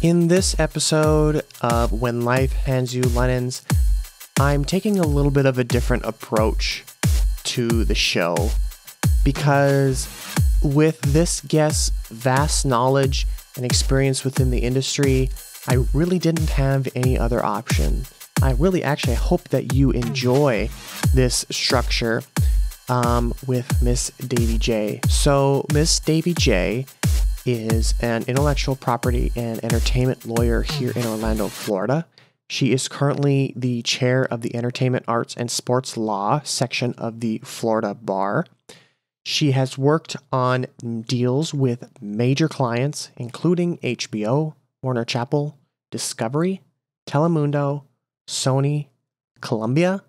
In this episode of When Life Hands You Lennons, I'm taking a little bit of a different approach to the show because with this guest's vast knowledge and experience within the industry, I really didn't have any other option. I really actually hope that you enjoy this structure with Miss Davey Jay. So Miss Davey Jay is an intellectual property and entertainment lawyer here in Orlando, Florida. She is currently the chair of the Entertainment Arts and Sports Law section of the Florida Bar. She has worked on deals with major clients, including HBO, Warner/Chappell, Discovery, Telemundo, Sony, Columbia,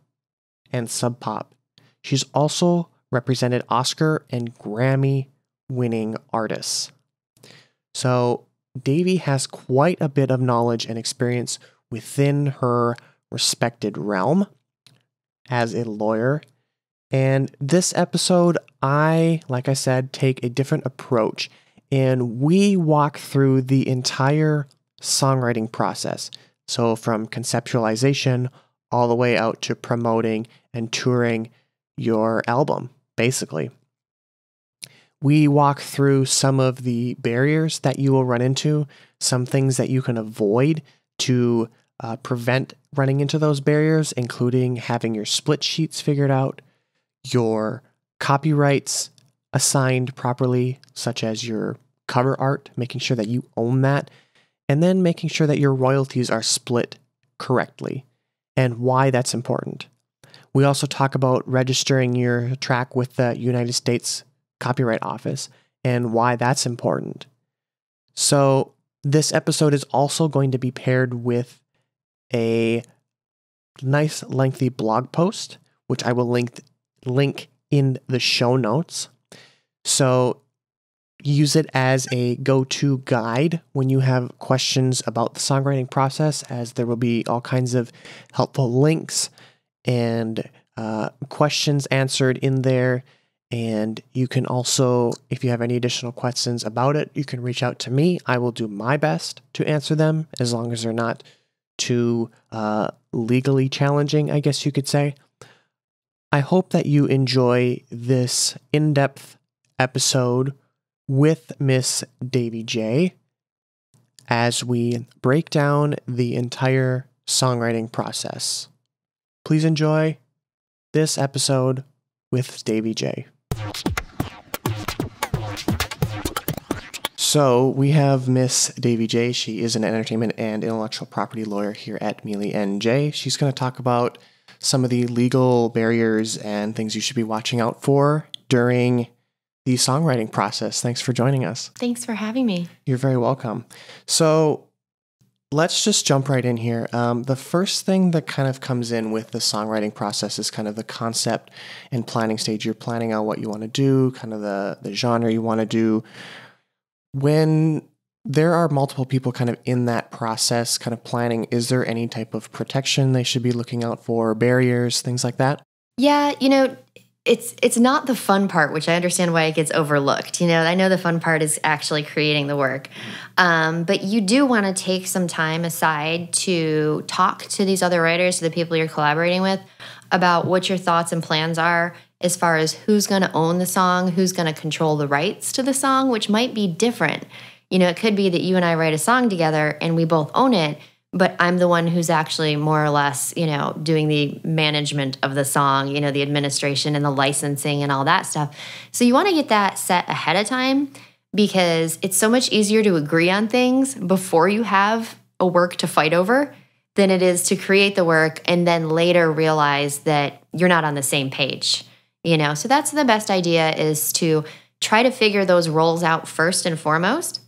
and Sub Pop. She's also represented Oscar and Grammy-winning artists. So Davey has quite a bit of knowledge and experience within her respected realm as a lawyer. And this episode, like I said, take a different approach, and we walk through the entire songwriting process. So from conceptualization all the way out to promoting and touring your album, basically. We walk through some of the barriers that you will run into, some things that you can avoid to prevent running into those barriers, including having your split sheets figured out, your copyrights assigned properly, such as your cover art, making sure that you own that, and then making sure that your royalties are split correctly and why that's important. We also talk about registering your track with the United States Copyright Office and why that's important. So this episode is also going to be paired with a nice lengthy blog post, which I will link in the show notes. So use it as a go-to guide when you have questions about the songwriting process, as there will be all kinds of helpful links and questions answered in there. And you can also, if you have any additional questions about it, you can reach out to me. I will do my best to answer them, as long as they're not too legally challenging, I guess you could say. I hope that you enjoy this in-depth episode with Miss Davey Jay as we break down the entire songwriting process. Please enjoy this episode with Davey Jay. So we have Miss Davey Jay. She is an entertainment and intellectual property lawyer here at Mealy & Jay. She's going to talk about some of the legal barriers and things you should be watching out for during the songwriting process. Thanks for joining us. Thanks for having me. You're very welcome. So let's just jump right in here. The first thing that kind of comes in with the songwriting process is kind of the concept and planning stage. You're planning out what you want to do, kind of the genre you want to do. When there are multiple people kind of in that process, kind of planning, is there any type of protection they should be looking out for, barriers, things like that? Yeah, you know, it's not the fun part, which I understand why it gets overlooked. You know, I know the fun part is actually creating the work. But you do want to take some time aside to talk to these other writers, to the people you're collaborating with, about what your thoughts and plans are, as far as who's going to own the song, who's going to control the rights to the song, which might be different. You know, it could be that you and I write a song together and we both own it, but I'm the one who's actually more or less, you know, doing the management of the song, you know, the administration and the licensing and all that stuff. So you want to get that set ahead of time, because it's so much easier to agree on things before you have a work to fight over than it is to create the work and then later realize that you're not on the same page. You know, so that's the best idea, is to try to figure those roles out first and foremost.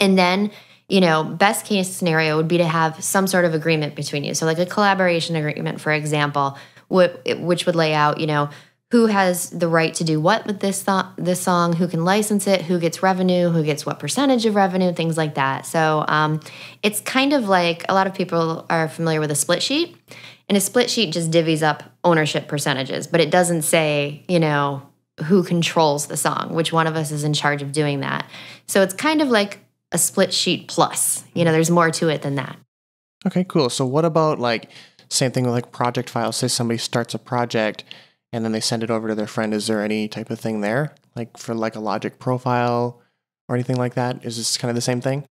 And then, you know, best case scenario would be to have some sort of agreement between you. So like a collaboration agreement, for example, which would lay out, you know, who has the right to do what with this song, who can license it, who gets revenue, who gets what percentage of revenue, things like that. So it's kind of like, a lot of people are familiar with a split sheet. And a split sheet just divvies up ownership percentages, but it doesn't say, you know, who controls the song, which one of us is in charge of doing that. So it's kind of like a split sheet plus. You know, there's more to it than that. Okay, cool. So what about like same thing with like project files? Say somebody starts a project and then they send it over to their friend. Is there any type of thing there? Like for like a Logic profile or anything like that? Is this kind of the same thing?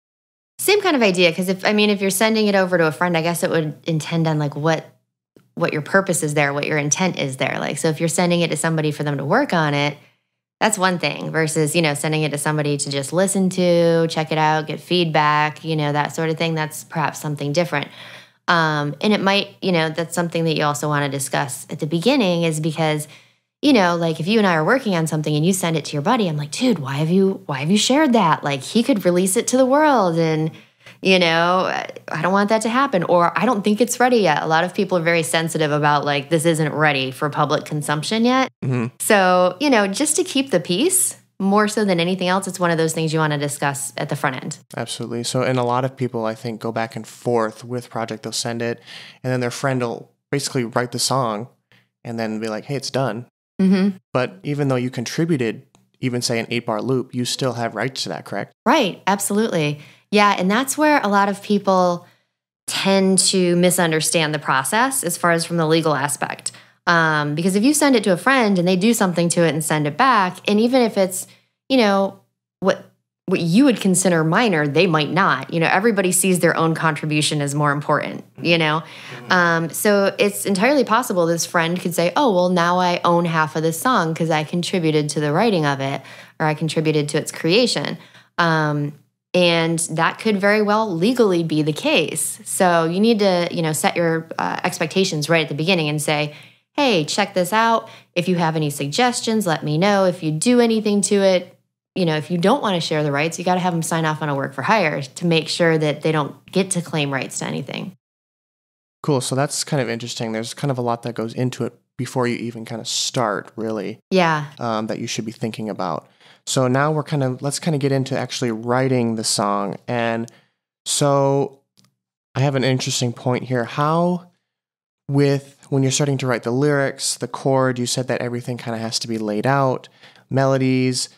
Same kind of idea. Because if you're sending it over to a friend, I guess it would intend on like what your purpose is there, what your intent is there. Like, so if you're sending it to somebody for them to work on it, that's one thing versus, you know, sending it to somebody to just listen to, check it out, get feedback, you know, that sort of thing. That's perhaps something different. And it might, you know, that's something that you also want to discuss at the beginning is because, you know, like if you and I are working on something and you send it to your buddy, I'm like, dude, why have you shared that? Like he could release it to the world and, you know, I don't want that to happen, or I don't think it's ready yet. A lot of people are very sensitive about like, this isn't ready for public consumption yet. Mm-hmm. So, you know, just to keep the peace more so than anything else, it's one of those things you want to discuss at the front end. Absolutely. So, and a lot of people, I think, go back and forth with project. They'll send it and then their friend will basically write the song and then be like, hey, it's done. Mm-hmm. But even though you contributed, even say an 8-bar loop, you still have rights to that, correct? Right. Absolutely. Yeah, and that's where a lot of people tend to misunderstand the process as far as from the legal aspect. Because if you send it to a friend and they do something to it and send it back, and even if it's, you know, what you would consider minor, they might not. You know, everybody sees their own contribution as more important, you know? So it's entirely possible this friend could say, oh, well, now I own half of this song because I contributed to the writing of it or I contributed to its creation. And that could very well legally be the case. So you need to, you know, set your expectations right at the beginning and say, hey, check this out. If you have any suggestions, let me know. If you do anything to it, you know, if you don't want to share the rights, you got to have them sign off on a work for hire to make sure that they don't get to claim rights to anything. Cool. So that's kind of interesting. There's kind of a lot that goes into it before you even kind of start, really. Yeah. That you should be thinking about. So now let's get into actually writing the song. And so I have an interesting point here. How when you're starting to write the lyrics, the chord, you said that everything kind of has to be laid out, melodies.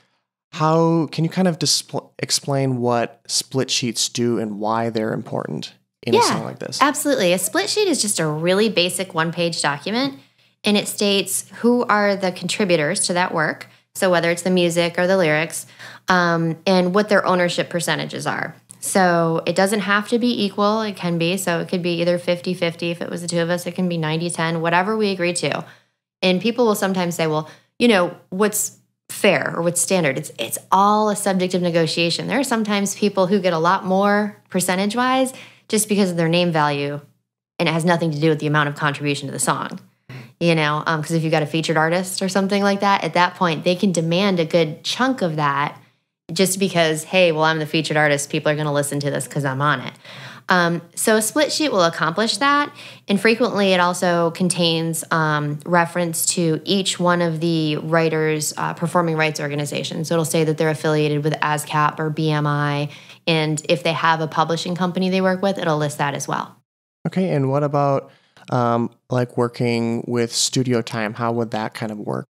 How can you kind of explain what split sheets do and why they're important in a song like this? Absolutely. A split sheet is just a really basic one-page document, and it states who are the contributors to that work. So whether it's the music or the lyrics, and what their ownership percentages are. So it doesn't have to be equal. It can be. So it could be either 50-50. If it was the two of us, it can be 90-10, whatever we agree to. And people will sometimes say, well, you know, what's fair or what's standard? It's all a subject of negotiation. There are sometimes people who get a lot more percentage-wise just because of their name value, and it has nothing to do with the amount of contribution to the song. You know, because if you've got a featured artist or something like that, at that point, they can demand a good chunk of that just because, hey, well, I'm the featured artist. People are going to listen to this because I'm on it. So a split sheet will accomplish that. And frequently, it also contains reference to each one of the writers' performing rights organizations. So it'll say that they're affiliated with ASCAP or BMI. And if they have a publishing company they work with, it'll list that as well. Okay, and what about... like working with studio time, how would that kind of work?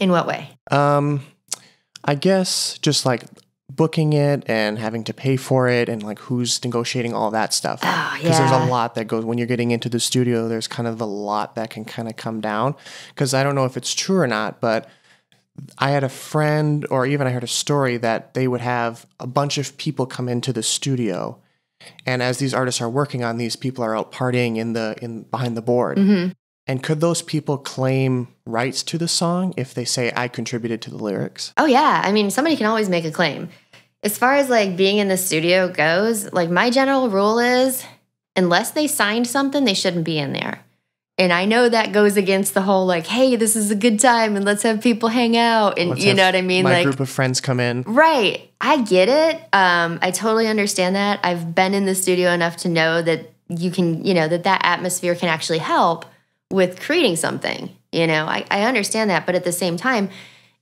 In what way? I guess just like booking it and having to pay for it and like who's negotiating all that stuff. Oh, yeah. Because there's a lot that goes, when you're getting into the studio, there's kind of a lot that can kind of come down. Because I don't know if it's true or not, but I had a friend or even I heard a story that they would have a bunch of people come into the studio. And as these artists are working on these, people are out partying in behind the board. Mm-hmm. And could those people claim rights to the song if they say, I contributed to the lyrics? Oh, yeah. I mean, somebody can always make a claim. As far as like being in the studio goes, like my general rule is unless they signed something, they shouldn't be in there. And I know that goes against the whole like, hey, this is a good time and let's have people hang out. And let's, you know what I mean? My like group of friends come in. Right. I get it. I totally understand that. I've been in the studio enough to know that you can, you know, that atmosphere can actually help with creating something. You know, I understand that. But at the same time,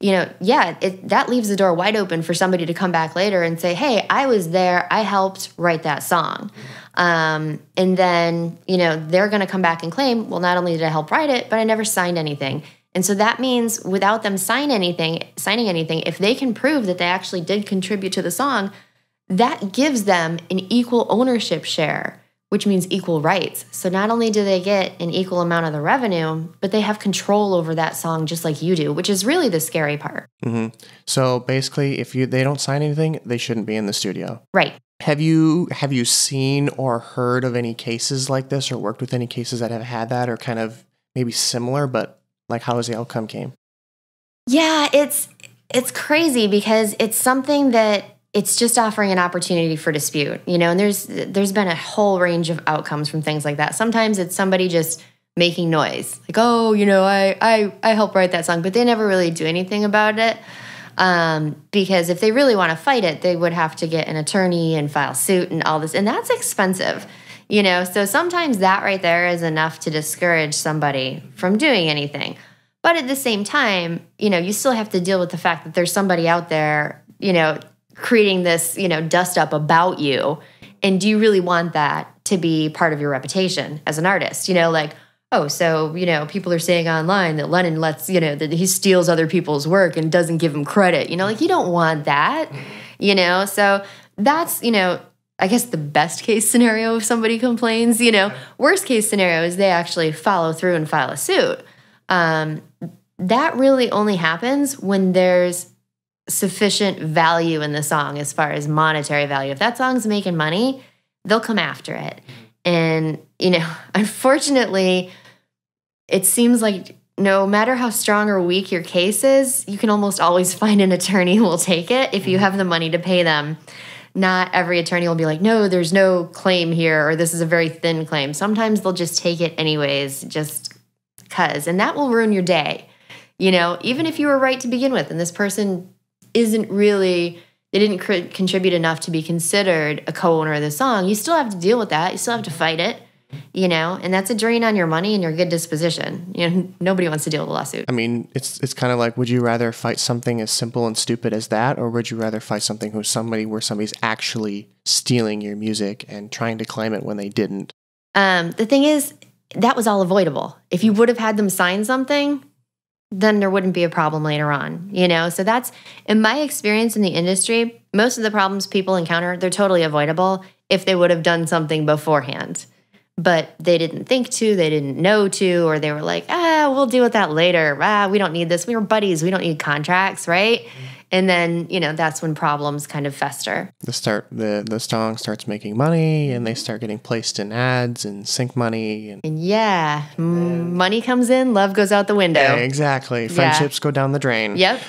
you know, yeah, that leaves the door wide open for somebody to come back later and say, hey, I was there. I helped write that song. And then, you know, they're going to come back and claim, well, not only did I help write it, but I never signed anything. And so that means without them signing anything, if they can prove that they actually did contribute to the song, that gives them an equal ownership share, which means equal rights. So not only do they get an equal amount of the revenue, but they have control over that song just like you do, which is really the scary part. Mm-hmm. So basically, if they don't sign anything, they shouldn't be in the studio. Right. Have you seen or heard of any cases like this or worked with any cases that have had that or kind of maybe similar, but like how is the outcome came? Yeah, it's crazy because it's something that it's just offering an opportunity for dispute, you know, and there's been a whole range of outcomes from things like that. Sometimes it's somebody just making noise like, oh, you know, I helped write that song, but they never really do anything about it. Because if they really want to fight it, they would have to get an attorney and file suit and all this. And that's expensive, you know, so sometimes that right there is enough to discourage somebody from doing anything. But at the same time, you know, you still have to deal with the fact that there's somebody out there, you know, creating this, you know, dust up about you. And do you really want that to be part of your reputation as an artist? You know, like, oh, so, you know, people are saying online that Lennon lets, you know, that he steals other people's work and doesn't give him credit. You know, like you don't want that, you know? So that's, you know, I guess the best case scenario if somebody complains, you know, worst case scenario is they actually follow through and file a suit. That really only happens when there's sufficient value in the song as far as monetary value. If that song's making money, they'll come after it. And, you know, unfortunately, it seems like no matter how strong or weak your case is, you can almost always find an attorney who will take it if you have the money to pay them. Not every attorney will be like, no, there's no claim here, or this is a very thin claim. Sometimes they'll just take it anyways, just because. And that will ruin your day. You know, even if you were right to begin with and this person isn't really, they didn't contribute enough to be considered a co-owner of the song, you still have to deal with that. You still have to fight it, you know, and that's a drain on your money and your good disposition. You know, nobody wants to deal with a lawsuit. I mean, it's kind of like, would you rather fight something as simple and stupid as that, or would you rather fight something where somebody's actually stealing your music and trying to claim it when they didn't? The thing is, that was all avoidable. If you would have had them sign something, then there wouldn't be a problem later on, you know? So that's, in my experience in the industry, most of the problems people encounter, they're totally avoidable if they would have done something beforehand. But they didn't think to, they didn't know to, or they were like, we'll deal with that later. We don't need this. We were buddies. We don't need contracts, right? And then, you know, that's when problems kind of fester. The song starts making money and they start getting placed in ads and sync money. And yeah, and money comes in, love goes out the window. Yeah, exactly. Friendships go down the drain. Yep.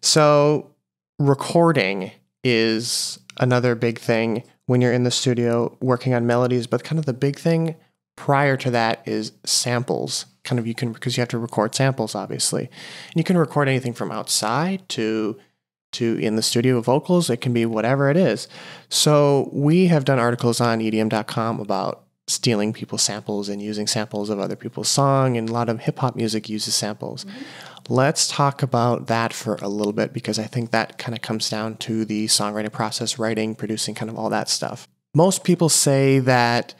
So recording is another big thing when you're in the studio working on melodies, but kind of the big thing prior to that is samples. Because you have to record samples, obviously. And you can record anything from outside to in the studio vocals. It can be whatever it is. So we have done articles on EDM.com about stealing people's samples and using samples of other people's song, and a lot of hip-hop music uses samples. Mm-hmm. Let's talk about that for a little bit, because I think that kind of comes down to the songwriting process, writing, producing, kind of all that stuff. Most people say that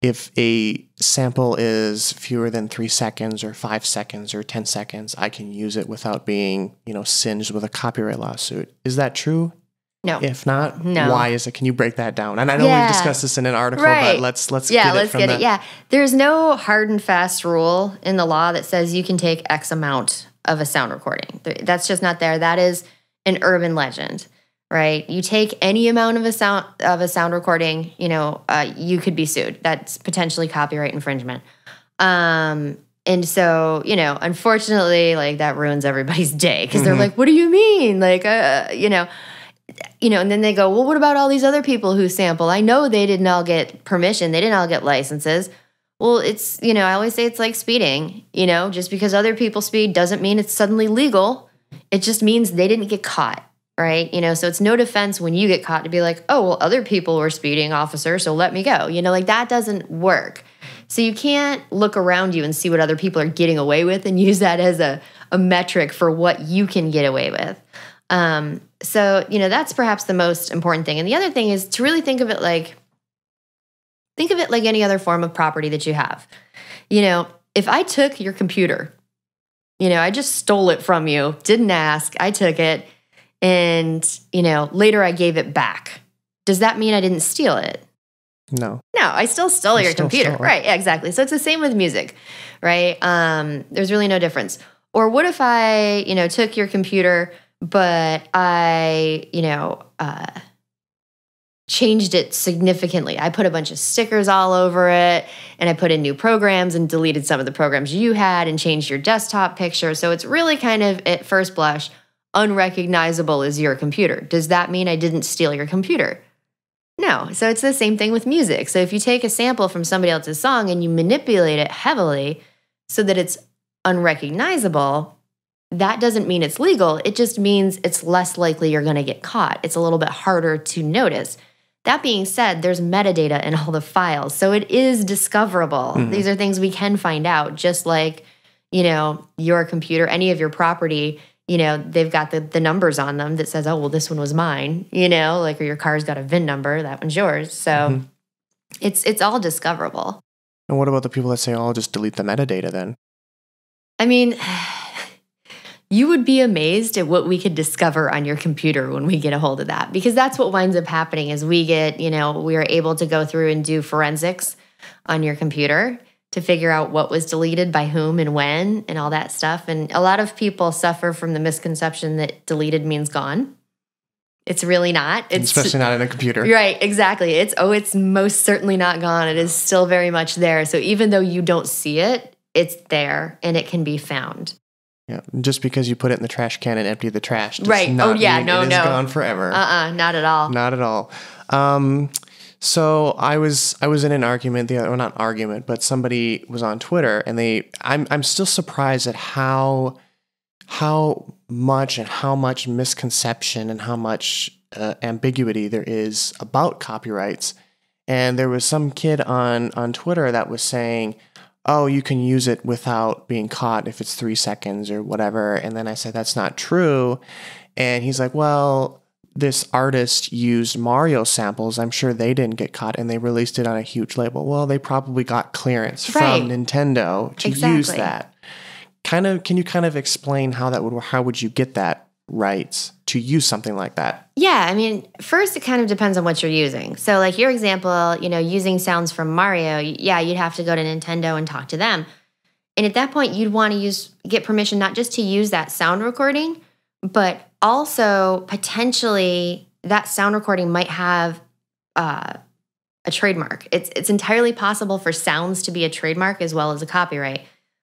if a sample is fewer than 3 seconds or 5 seconds or 10 seconds, I can use it without being, you know, singed with a copyright lawsuit. Is that true? No. If not, no. Why is it? Can you break that down? And I know we've discussed this in an article, but let's get it. Yeah. There's no hard and fast rule in the law that says you can take X amount of a sound recording. That's just not there. That is an urban legend. Right, you take any amount of a sound recording, you know, you could be sued. That's potentially copyright infringement, and so, you know, unfortunately, like that ruins everybody's day because they're like, "What do you mean?" Like, you know, and then they go, "Well, what about all these other people who sample? I know they didn't all get permission. They didn't all get licenses." Well, it's, you know, I always say it's like speeding. You know, just because other people speed doesn't mean it's suddenly legal. It just means they didn't get caught. Right? You know, so it's no defense when you get caught to be like, oh, well, other people were speeding, officer, so let me go. You know, like that doesn't work. So you can't look around you and see what other people are getting away with and use that as a metric for what you can get away with. So, you know, that's perhaps the most important thing. And the other thing is to really think of it like any other form of property that you have. You know, if I took your computer, you know, I just stole it from you, didn't ask, I took it. and, you know, later I gave it back. Does that mean I didn't steal it? No. No, I still stole your computer. Right, yeah, exactly. So it's the same with music, right? There's really no difference. Or what if I, you know, took your computer, but I, you know, changed it significantly. I put a bunch of stickers all over it, and I put in new programs and deleted some of the programs you had and changed your desktop picture. So it's really kind of, at first blush, unrecognizable as your computer. Does that mean I didn't steal your computer? No. So it's the same thing with music. So if you take a sample from somebody else's song and you manipulate it heavily so that it's unrecognizable, that doesn't mean it's legal. It just means it's less likely you're going to get caught. It's a little bit harder to notice. That being said, there's metadata in all the files, so it is discoverable. Mm-hmm. These are things we can find out, just like, you know, your computer, any of your property. You know, they've got the numbers on them that says, oh, well, this one was mine, you know, like, or your car's got a VIN number, that one's yours. So it's all discoverable. And what about the people that say, oh, I'll just delete the metadata then? I mean, you would be amazed at what we could discover on your computer when we get a hold of that, because that's what winds up happening is we get, you know, we are able to go through and do forensics on your computer to figure out what was deleted by whom and when and all that stuff. And a lot of people suffer from the misconception that deleted means gone. It's really not. It's, especially not in a computer. Right, exactly. It's most certainly not gone. It is still very much there. So even though you don't see it, it's there and it can be found. Yeah, just because you put it in the trash can and empty the trash. Right. Not it is gone forever. Not at all. Not at all. So I was in an argument the other, well, not argument, but somebody was on Twitter, and I'm still surprised at how much misconception and how much ambiguity there is about copyrights. And there was some kid on Twitter that was saying, "Oh, you can use it without being caught if it's 3 seconds or whatever." And then I said, "That's not true." And he's like, "Well, this artist used Mario samples. I'm sure they didn't get caught, and they released it on a huge label." Well, they probably got clearance from Nintendo to use that. Kind of, can you kind of explain how that would? How would you get that rights to use something like that? Yeah, I mean, first it kind of depends on what you're using. So, like your example, you know, using sounds from Mario. Yeah, you'd have to go to Nintendo and talk to them, and at that point, you'd want to get permission not just to use that sound recording, but also, potentially, that sound recording might have a trademark. It's entirely possible for sounds to be a trademark as well as a copyright,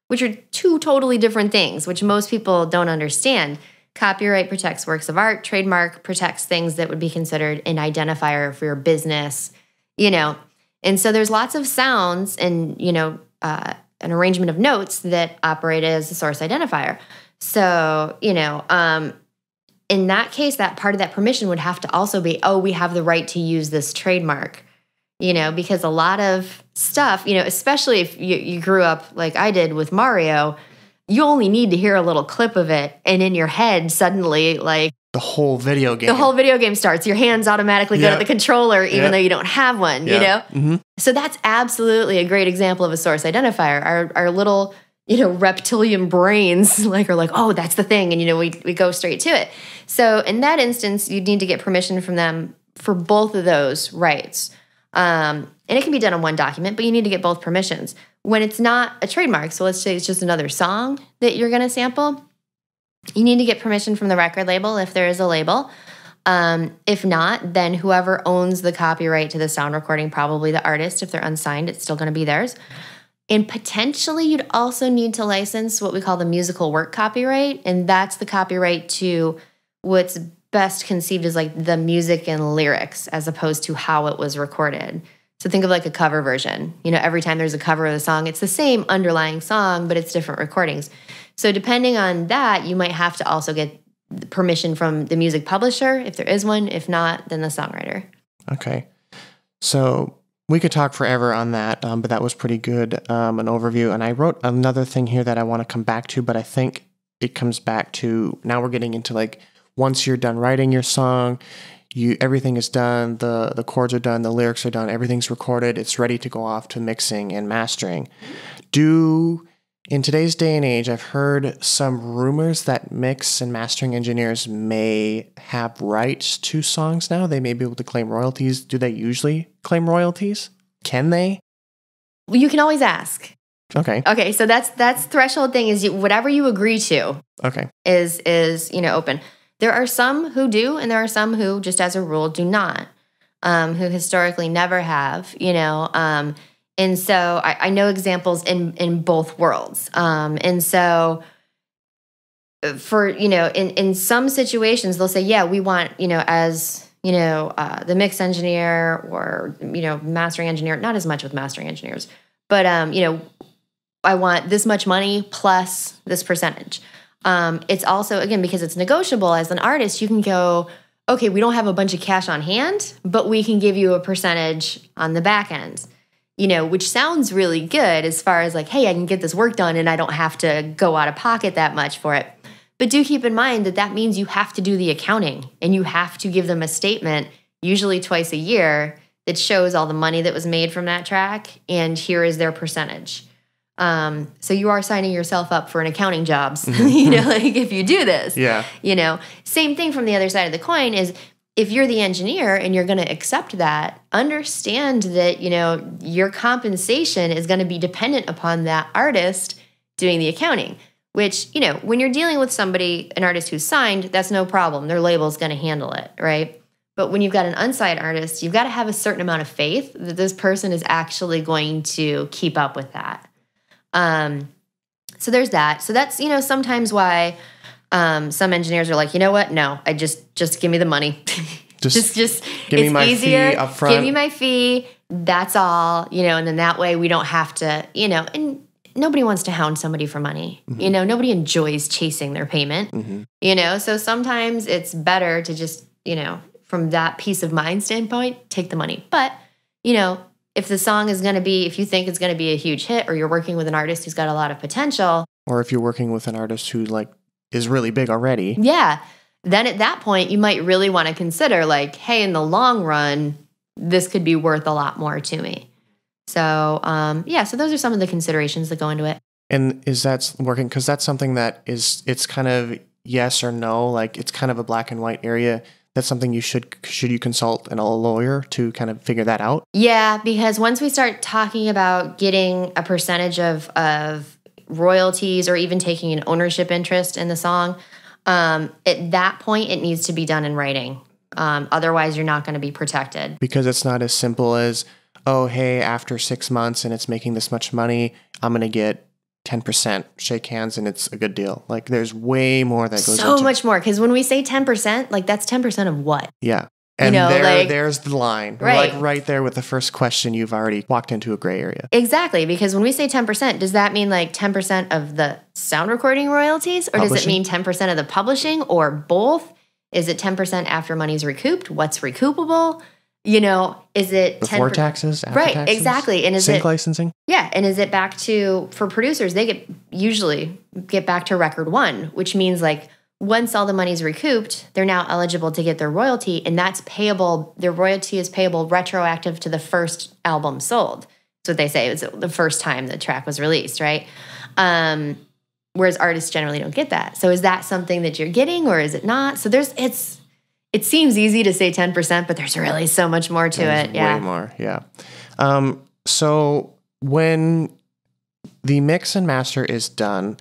which are two totally different things, which most people don't understand. Copyright protects works of art. Trademark protects things that would be considered an identifier for your business, you know. And so there's lots of sounds and, you know, an arrangement of notes that operate as a source identifier. So, you know, in that case, that part of that permission would have to also be, oh, we have the right to use this trademark, you know, because a lot of stuff, you know, especially if you grew up like I did with Mario, you only need to hear a little clip of it. And in your head, suddenly, like, the whole video game starts. Your hands automatically go to the controller, even though you don't have one, you know? Mm-hmm. So that's absolutely a great example of a source identifier. Our little, you know, reptilian brains are like, oh, that's the thing. And, you know, we go straight to it. So in that instance, you'd need to get permission from them for both of those rights. And it can be done on one document, but you need to get both permissions. When it's not a trademark, so let's say it's just another song that you're going to sample, you need to get permission from the record label if there is a label. If not, then whoever owns the copyright to the sound recording, probably the artist, if they're unsigned, it's still going to be theirs. And potentially you'd also need to license what we call the musical work copyright, and that's the copyright to what's best conceived as like the music and lyrics as opposed to how it was recorded. So think of like a cover version. You know, every time there's a cover of the song, it's the same underlying song, but it's different recordings. So depending on that, you might have to also get permission from the music publisher, if there is one. If not, then the songwriter. Okay. So we could talk forever on that, but that was pretty good, an overview. And I wrote another thing here that I want to come back to, but I think it comes back to, now we're getting into like, once you're done writing your song, everything is done, the chords are done, the lyrics are done, everything's recorded, it's ready to go off to mixing and mastering. Do In today's day and age, I've heard some rumors that mix and mastering engineers may have rights to songs now. They may be able to claim royalties. Do they usually claim royalties? Can they? Well, you can always ask. Okay. Okay, so that's threshold thing is whatever you agree to. Okay. Is you know, open. There are some who do, and there are some who just as a rule do not. Who historically never have, you know. And so I know examples in both worlds. And so for, you know, in some situations, they'll say, yeah, we want, you know, as, you know, the mix engineer or, you know, mastering engineer, not as much with mastering engineers, but, you know, I want this much money plus this percentage. It's also, again, because it's negotiable as an artist, you can go, okay, we don't have a bunch of cash on hand, but we can give you a percentage on the back end. You know, which sounds really good as far as like, hey, I can get this work done and I don't have to go out of pocket that much for it. But do keep in mind that that means you have to do the accounting and you have to give them a statement, usually twice a year, that shows all the money that was made from that track and here is their percentage. So you are signing yourself up for an accounting job, you know, like if you do this. Yeah. You know, same thing from the other side of the coin is, if you're the engineer and you're going to accept that, understand that, you know, your compensation is going to be dependent upon that artist doing the accounting, which, you know, when you're dealing with somebody, an artist who's signed, that's no problem. Their label's going to handle it, right? But when you've got an unsigned artist, you've got to have a certain amount of faith that this person is actually going to keep up with that. So there's that. So that's, you know, sometimes why... some engineers are like, you know what? No, I just give me the money. just give me my fee up front. Give me my fee. That's all, you know. And then that way we don't have to, you know. And nobody wants to hound somebody for money. Mm-hmm. You know, nobody enjoys chasing their payment. Mm-hmm. You know, so sometimes it's better to just, you know, from that peace of mind standpoint, take the money. But you know, if the song is going to be, if you think it's going to be a huge hit, or you're working with an artist who's got a lot of potential, or if you're working with an artist who like. Is really big already. Yeah. Then at that point, you might really want to consider like, hey, in the long run, this could be worth a lot more to me. So yeah, so those are some of the considerations that go into it. And is that working? Because that's something that is, it's kind of yes or no, like it's kind of a black and white area. That's something you should you consult a lawyer to kind of figure that out? Yeah, because once we start talking about getting a percentage of royalties or even taking an ownership interest in the song, at that point, it needs to be done in writing. Otherwise, you're not going to be protected. Because it's not as simple as, oh, hey, after 6 months and it's making this much money, I'm going to get 10%, shake hands, and it's a good deal. Like, there's way more that goes into it. So much more. Because when we say 10%, like, that's 10% of what? Yeah. And you know, there's the line, right. Like right there with the first question, you've already walked into a gray area. Exactly, because when we say 10%, does that mean like 10% of the sound recording royalties, or publishing? Does it mean 10% of the publishing, or both? Is it 10% after money's recouped? What's recoupable? You know, is it before 10% taxes? After right, taxes? Exactly. And is sync it licensing? Yeah, and is it back to for producers? They usually get back to record one, which means like. Once all the money's recouped, they're now eligible to get their royalty, and that's payable. Their royalty is payable retroactive to the first album sold. That's what they say. It's the first time the track was released, right? Whereas artists generally don't get that. So is that something that you're getting, or is it not? So there's it seems easy to say 10%, but there's really so much more to it. Yeah, way more. Yeah. So when the mix and master is done.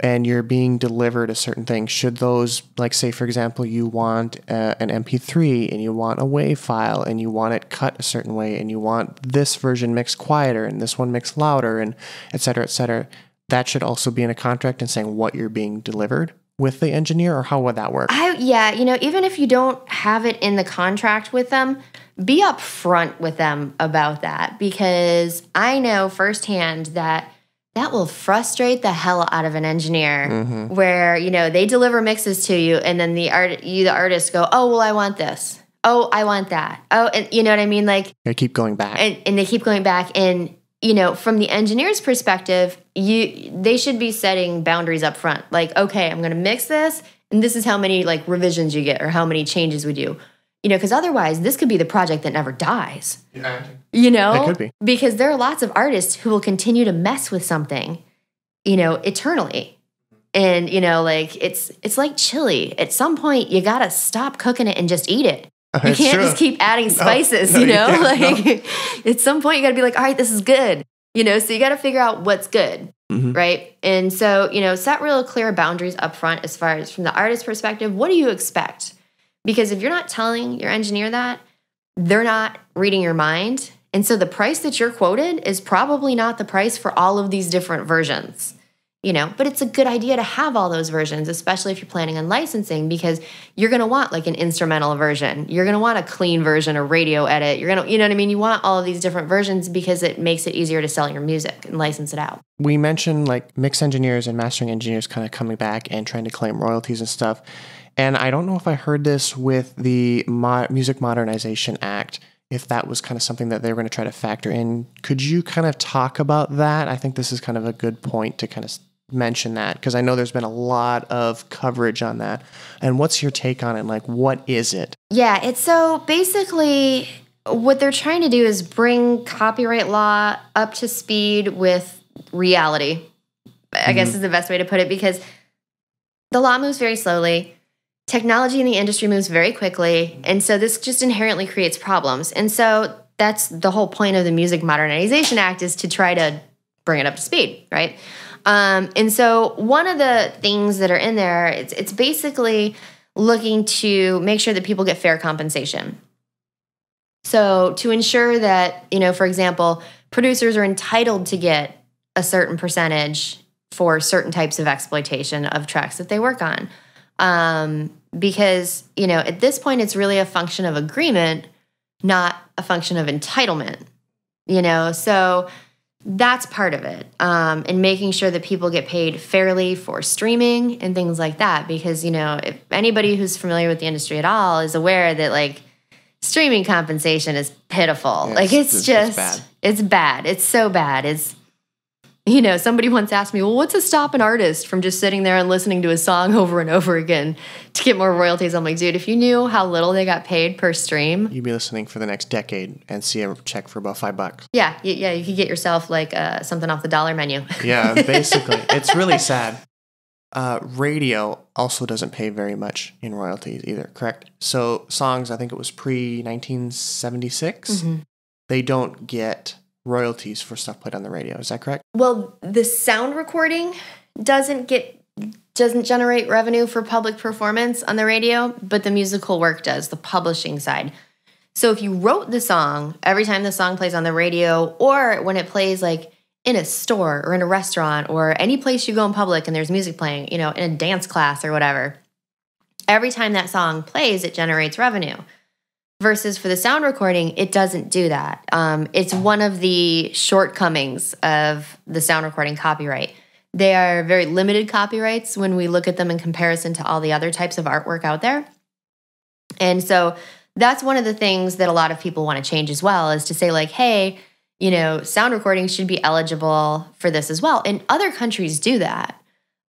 And you're being delivered a certain thing, should those, like say, for example, you want an MP3 and you want a WAV file and you want it cut a certain way and you want this version mixed quieter and this one mixed louder and et cetera, that should also be in a contract and saying what you're being delivered with the engineer, or how would that work? Yeah, you know, even if you don't have it in the contract with them, be upfront with them about that, because I know firsthand that that will frustrate the hell out of an engineer where, you know, they deliver mixes to you and then the artist go, oh, well, I want this. Oh, I want that. Oh, and you know what I mean? Like they keep going back. And they keep going back. And, you know, from the engineer's perspective, they should be setting boundaries up front. Like, okay, I'm going to mix this and this is how many like revisions you get or how many changes we do. You know, because otherwise this could be the project that never dies. Yeah. You know, it could be. Because there are lots of artists who will continue to mess with something you know, eternally. And, you know, like it's like chili. At some point, you got to stop cooking it and just eat it. You can't just keep adding spices, you know, like at some point you got to be like, all right, this is good, you know, so you got to figure out what's good. Mm-hmm. Right. And so, you know, set real clear boundaries up front as far as from the artist's perspective. What do you expect? Because if you're not telling your engineer that, they're not reading your mind. And so the price that you're quoted is probably not the price for all of these different versions, you know, but it's a good idea to have all those versions, especially if you're planning on licensing, because you're going to want like an instrumental version. You're going to want a clean version, a radio edit. You're going to, you know what I mean? You want all of these different versions because it makes it easier to sell your music and license it out. We mentioned like mix engineers and mastering engineers kind of coming back and trying to claim royalties and stuff. And I don't know if I heard this with the Music Modernization Act, if that was kind of something that they were going to try to factor in. Could you kind of talk about that? I think this is kind of a good point to kind of mention that, because I know there's been a lot of coverage on that. And what's your take on it? Like, what is it? Yeah, it's so basically what they're trying to do is bring copyright law up to speed with reality, I guess is the best way to put it, because the law moves very slowly. Technology in the industry moves very quickly. And so this just inherently creates problems. And so that's the whole point of the Music Modernization Act, is to try to bring it up to speed, right? And so one of the things that are in there, it's basically looking to make sure that people get fair compensation. So to ensure that, you know, for example, producers are entitled to get a certain percentage for certain types of exploitation of tracks that they work on. Because, you know, at this point, it's really a function of agreement, not a function of entitlement, you know? So that's part of it. And making sure that people get paid fairly for streaming and things like that. Because, you know, if anybody who's familiar with the industry at all is aware that, like, streaming compensation is pitiful. Yeah, like, it's bad. It's so bad. It's, you know, somebody once asked me, well, what's to stop an artist from just sitting there and listening to a song over and over again to get more royalties? I'm like, dude, if you knew how little they got paid per stream, you'd be listening for the next decade and see a check for about $5. Yeah. Yeah. You could get yourself like something off the dollar menu. Yeah, basically. It's really sad. Radio also doesn't pay very much in royalties either. Correct. So songs, I think it was pre-1976. Mm-hmm. They don't get royalties for stuff played on the radio. Is that correct? Well, the sound recording doesn't generate revenue for public performance on the radio, but the musical work does, the publishing side. So if you wrote the song, every time the song plays on the radio or when it plays like in a store or in a restaurant or any place you go in public and there's music playing, you know, in a dance class or whatever, every time that song plays, it generates revenue. Versus for the sound recording, it doesn't do that. It's one of the shortcomings of the sound recording copyright. They are very limited copyrights when we look at them in comparison to all the other types of artwork out there. And so that's one of the things that a lot of people want to change as well, is to say like, hey, you know, sound recordings should be eligible for this as well. And other countries do that.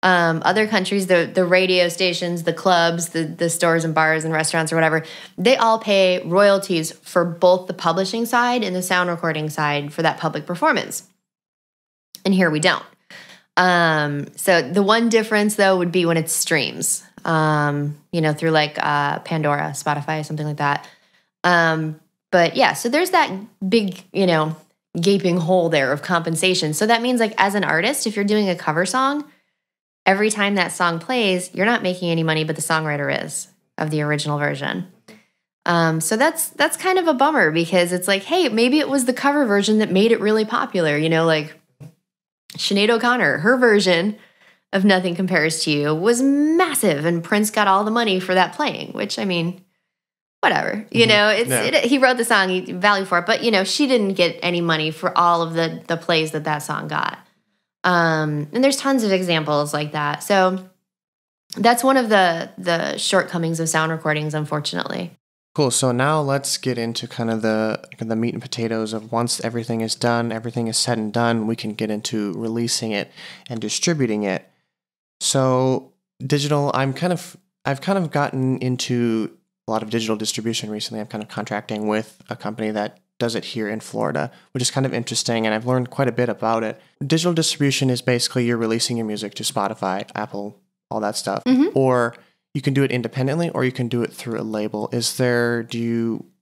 Other countries, the radio stations, the clubs, the stores and bars and restaurants or whatever, they all pay royalties for both the publishing side and the sound recording side for that public performance. And here we don't. So the one difference, though, would be when it streams, you know, through like Pandora, Spotify, something like that. But yeah, so there's that big, you know, gaping hole there of compensation. So that means like as an artist, if you're doing a cover song, every time that song plays, you're not making any money, but the songwriter is of the original version. So that's kind of a bummer, because it's like, hey, maybe it was the cover version that made it really popular. You know, like Sinead O'Connor, her version of Nothing Compares to You was massive, and Prince got all the money for that playing, which, I mean, whatever. You know, he wrote the song, he value for it, but, you know, she didn't get any money for all of the plays that song got. And there's tons of examples like that. So that's one of the shortcomings of sound recordings, unfortunately. Cool. So now let's get into kind of the meat and potatoes of once everything is done, everything is said and done, we can get into releasing it and distributing it. So digital, I've kind of gotten into a lot of digital distribution recently. I'm kind of contracting with a company that does it here in Florida, which is kind of interesting, and I've learned quite a bit about it. Digital distribution is basically you're releasing your music to Spotify, Apple, all that stuff. Mm-hmm. Or you can do it independently, or you can do it through a label.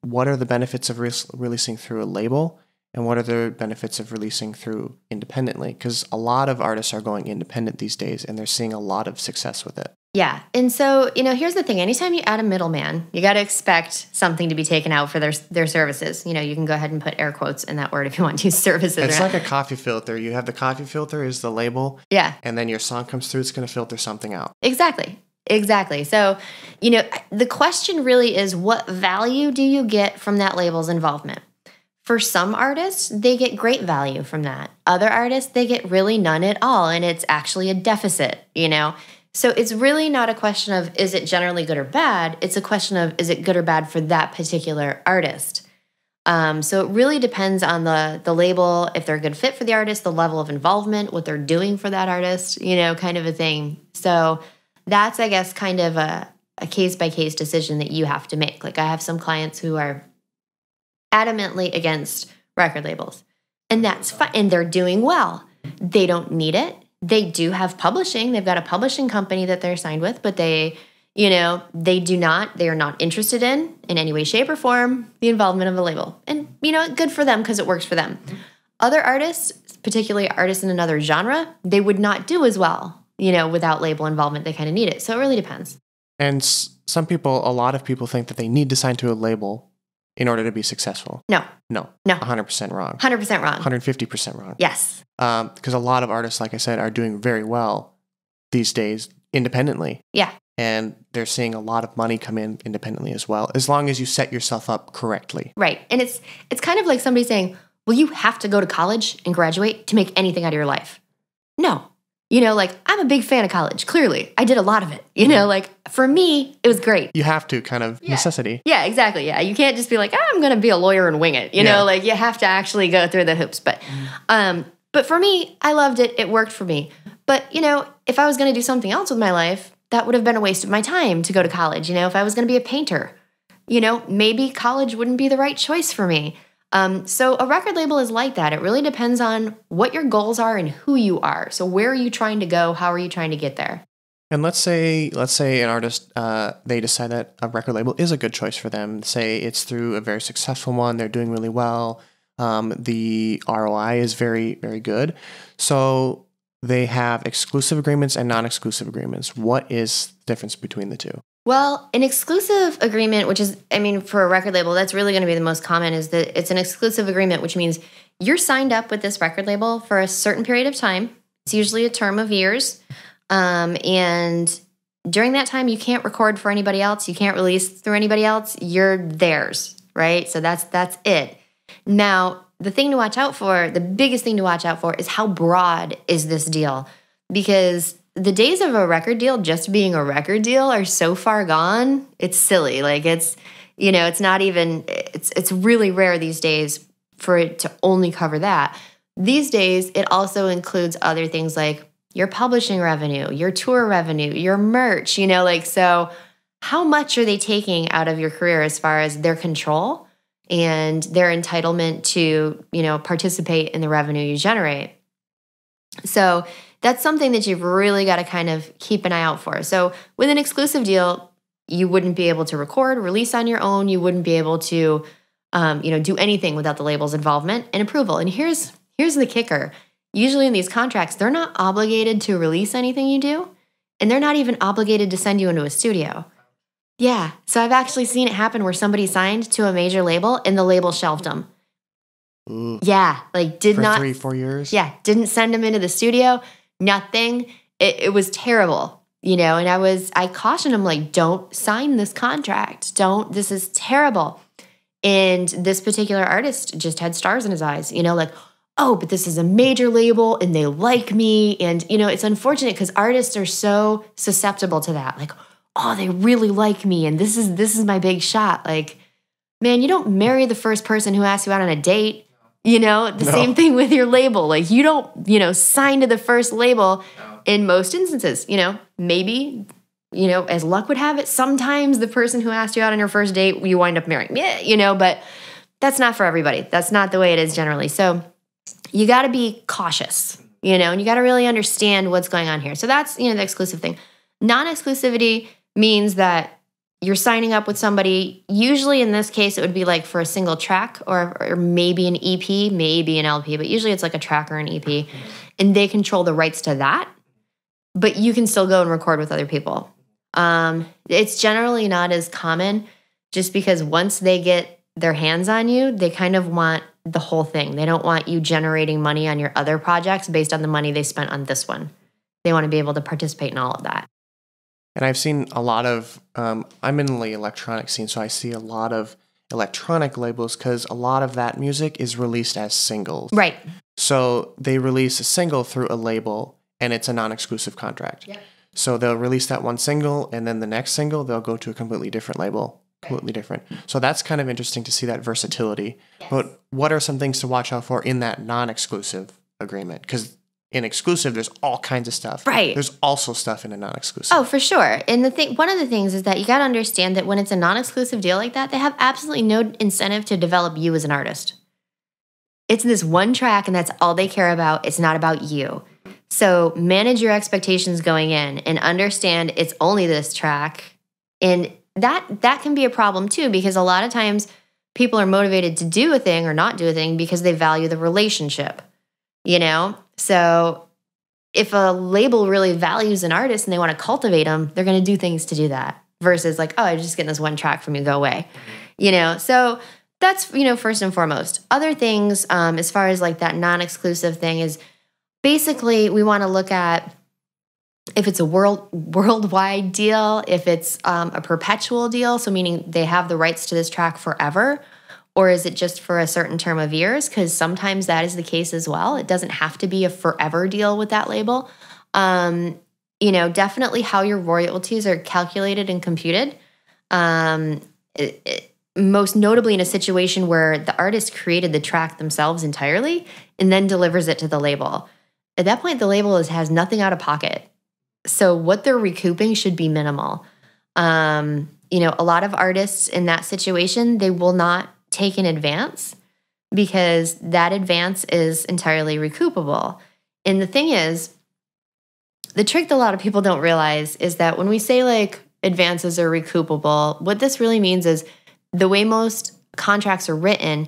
What are the benefits of releasing through a label, and what are the benefits of releasing through independently? Because a lot of artists are going independent these days, and they're seeing a lot of success with it. Yeah. And so, you know, here's the thing. Anytime you add a middleman, you got to expect something to be taken out for their services. You know, you can go ahead and put air quotes in that word if you want to use services. It's like a coffee filter. You have the coffee filter is the label. Yeah. And then your song comes through, it's going to filter something out. Exactly. Exactly. So, you know, the question really is, what value do you get from that label's involvement? For some artists, they get great value from that. Other artists, they get really none at all, and it's actually a deficit, you know? So it's really not a question of, is it generally good or bad? It's a question of, is it good or bad for that particular artist? So it really depends on the label, if they're a good fit for the artist, the level of involvement, what they're doing for that artist, you know, kind of a thing. So that's, I guess, kind of a case-by-case decision that you have to make. Like, I have some clients who are adamantly against record labels, and that's fine, and they're doing well. They don't need it. They do have publishing. They've got a publishing company that they're signed with, but they are not interested in any way, shape, or form, the involvement of a label. And, you know, good for them because it works for them. Other artists, particularly artists in another genre, they would not do as well, you know, without label involvement. They kind of need it. So it really depends. And a lot of people think that they need to sign to a label in order to be successful. No. No. No. 100% wrong. 100% wrong. 150% wrong. Yes. Because a lot of artists, like I said, are doing very well these days independently. Yeah. And they're seeing a lot of money come in independently as well, as long as you set yourself up correctly. Right. And it's kind of like somebody saying, well, you have to go to college and graduate to make anything out of your life. No. You know, like, I'm a big fan of college, clearly. I did a lot of it. You know, like, for me, it was great. You have to, kind of necessity. Yeah, exactly. Yeah. You can't just be like, I'm going to be a lawyer and wing it. You know, like, you have to actually go through the hoops. But for me, I loved it. It worked for me. But, you know, if I was going to do something else with my life, that would have been a waste of my time to go to college. You know, if I was going to be a painter, you know, maybe college wouldn't be the right choice for me. So a record label is like that. It really depends on what your goals are and who you are. So where are you trying to go? How are you trying to get there? And let's say an artist, they decide that a record label is a good choice for them. Say it's through a very successful one. They're doing really well. The ROI is very, very good. So they have exclusive agreements and non-exclusive agreements. What is the difference between the two? Well, an exclusive agreement, which is, I mean, for a record label, that's really going to be the most common, is that it's an exclusive agreement, which means you're signed up with this record label for a certain period of time. It's usually a term of years. And during that time, you can't record for anybody else. You can't release through anybody else. You're theirs, right? So that's it. Now, the biggest thing to watch out for is how broad is this deal? Because the days of a record deal just being a record deal are so far gone. It's silly. Like, it's, you know, it's not even, it's really rare these days for it to only cover that. These days, it also includes other things like your publishing revenue, your tour revenue, your merch, you know, like, so how much are they taking out of your career as far as their control and their entitlement to, you know, participate in the revenue you generate? So that's something that you've really got to kind of keep an eye out for. So with an exclusive deal, you wouldn't be able to record, release on your own. You wouldn't be able to, you know, do anything without the label's involvement and approval. And here's the kicker. Usually in these contracts, they're not obligated to release anything you do, and they're not even obligated to send you into a studio. Yeah. So I've actually seen it happen where somebody signed to a major label and the label shelved them. Ooh. Yeah. Like, for 3-4 years. Yeah. Didn't send them into the studio. Nothing. It was terrible, you know, and I cautioned him, like, don't sign this contract. This is terrible. And this particular artist just had stars in his eyes, you know, like, oh, but this is a major label and they like me. And, you know, it's unfortunate because artists are so susceptible to that. Like, oh, they really like me. And this is my big shot. Like, man, you don't marry the first person who asks you out on a date. You know, Same thing with your label. Like, you don't, you know, sign to the first label in most instances. You know, maybe, you know, as luck would have it, sometimes the person who asked you out on your first date, you wind up marrying. Yeah, you know, but that's not for everybody. That's not the way it is generally. So you got to be cautious, you know, and you got to really understand what's going on here. So that's, you know, the exclusive thing. Non-exclusivity means that you're signing up with somebody. Usually in this case, it would be like for a single track or maybe an EP, maybe an LP, but usually it's like a track or an EP. And they control the rights to that, but you can still go and record with other people. It's generally not as common just because once they get their hands on you, they kind of want the whole thing. They don't want you generating money on your other projects based on the money they spent on this one. They want to be able to participate in all of that. And I've seen a lot of, I'm in the electronic scene, so I see a lot of electronic labels because a lot of that music is released as singles. Right. So they release a single through a label and it's a non-exclusive contract. Yep. So they'll release that one single and then the next single, they'll go to a completely different label, completely different. So that's kind of interesting to see that versatility. Yes. But what are some things to watch out for in that non-exclusive agreement? Because in exclusive, there's all kinds of stuff. Right. There's also stuff in a non-exclusive. Oh, for sure. And one of the things is that you got to understand that when it's a non-exclusive deal like that, they have absolutely no incentive to develop you as an artist. It's this one track and that's all they care about. It's not about you. So manage your expectations going in and understand it's only this track. And that can be a problem too, because a lot of times people are motivated to do a thing or not do a thing because they value the relationship, you know? So if a label really values an artist and they want to cultivate them, they're going to do things to do that versus like, oh, I'm just getting this one track from you, go away, you know? So that's, you know, first and foremost. Other things as far as like that non-exclusive thing is, basically, we want to look at if it's a worldwide deal, if it's a perpetual deal, so meaning they have the rights to this track forever, or is it just for a certain term of years? Because sometimes that is the case as well. It doesn't have to be a forever deal with that label. You know, definitely how your royalties are calculated and computed. Most notably in a situation where the artist created the track themselves entirely and then delivers it to the label. At that point, the label has nothing out of pocket. So what they're recouping should be minimal. You know, a lot of artists in that situation, they will not take an advance because that advance is entirely recoupable. And the thing is, the trick that a lot of people don't realize is that when we say like advances are recoupable, what this really means is the way most contracts are written,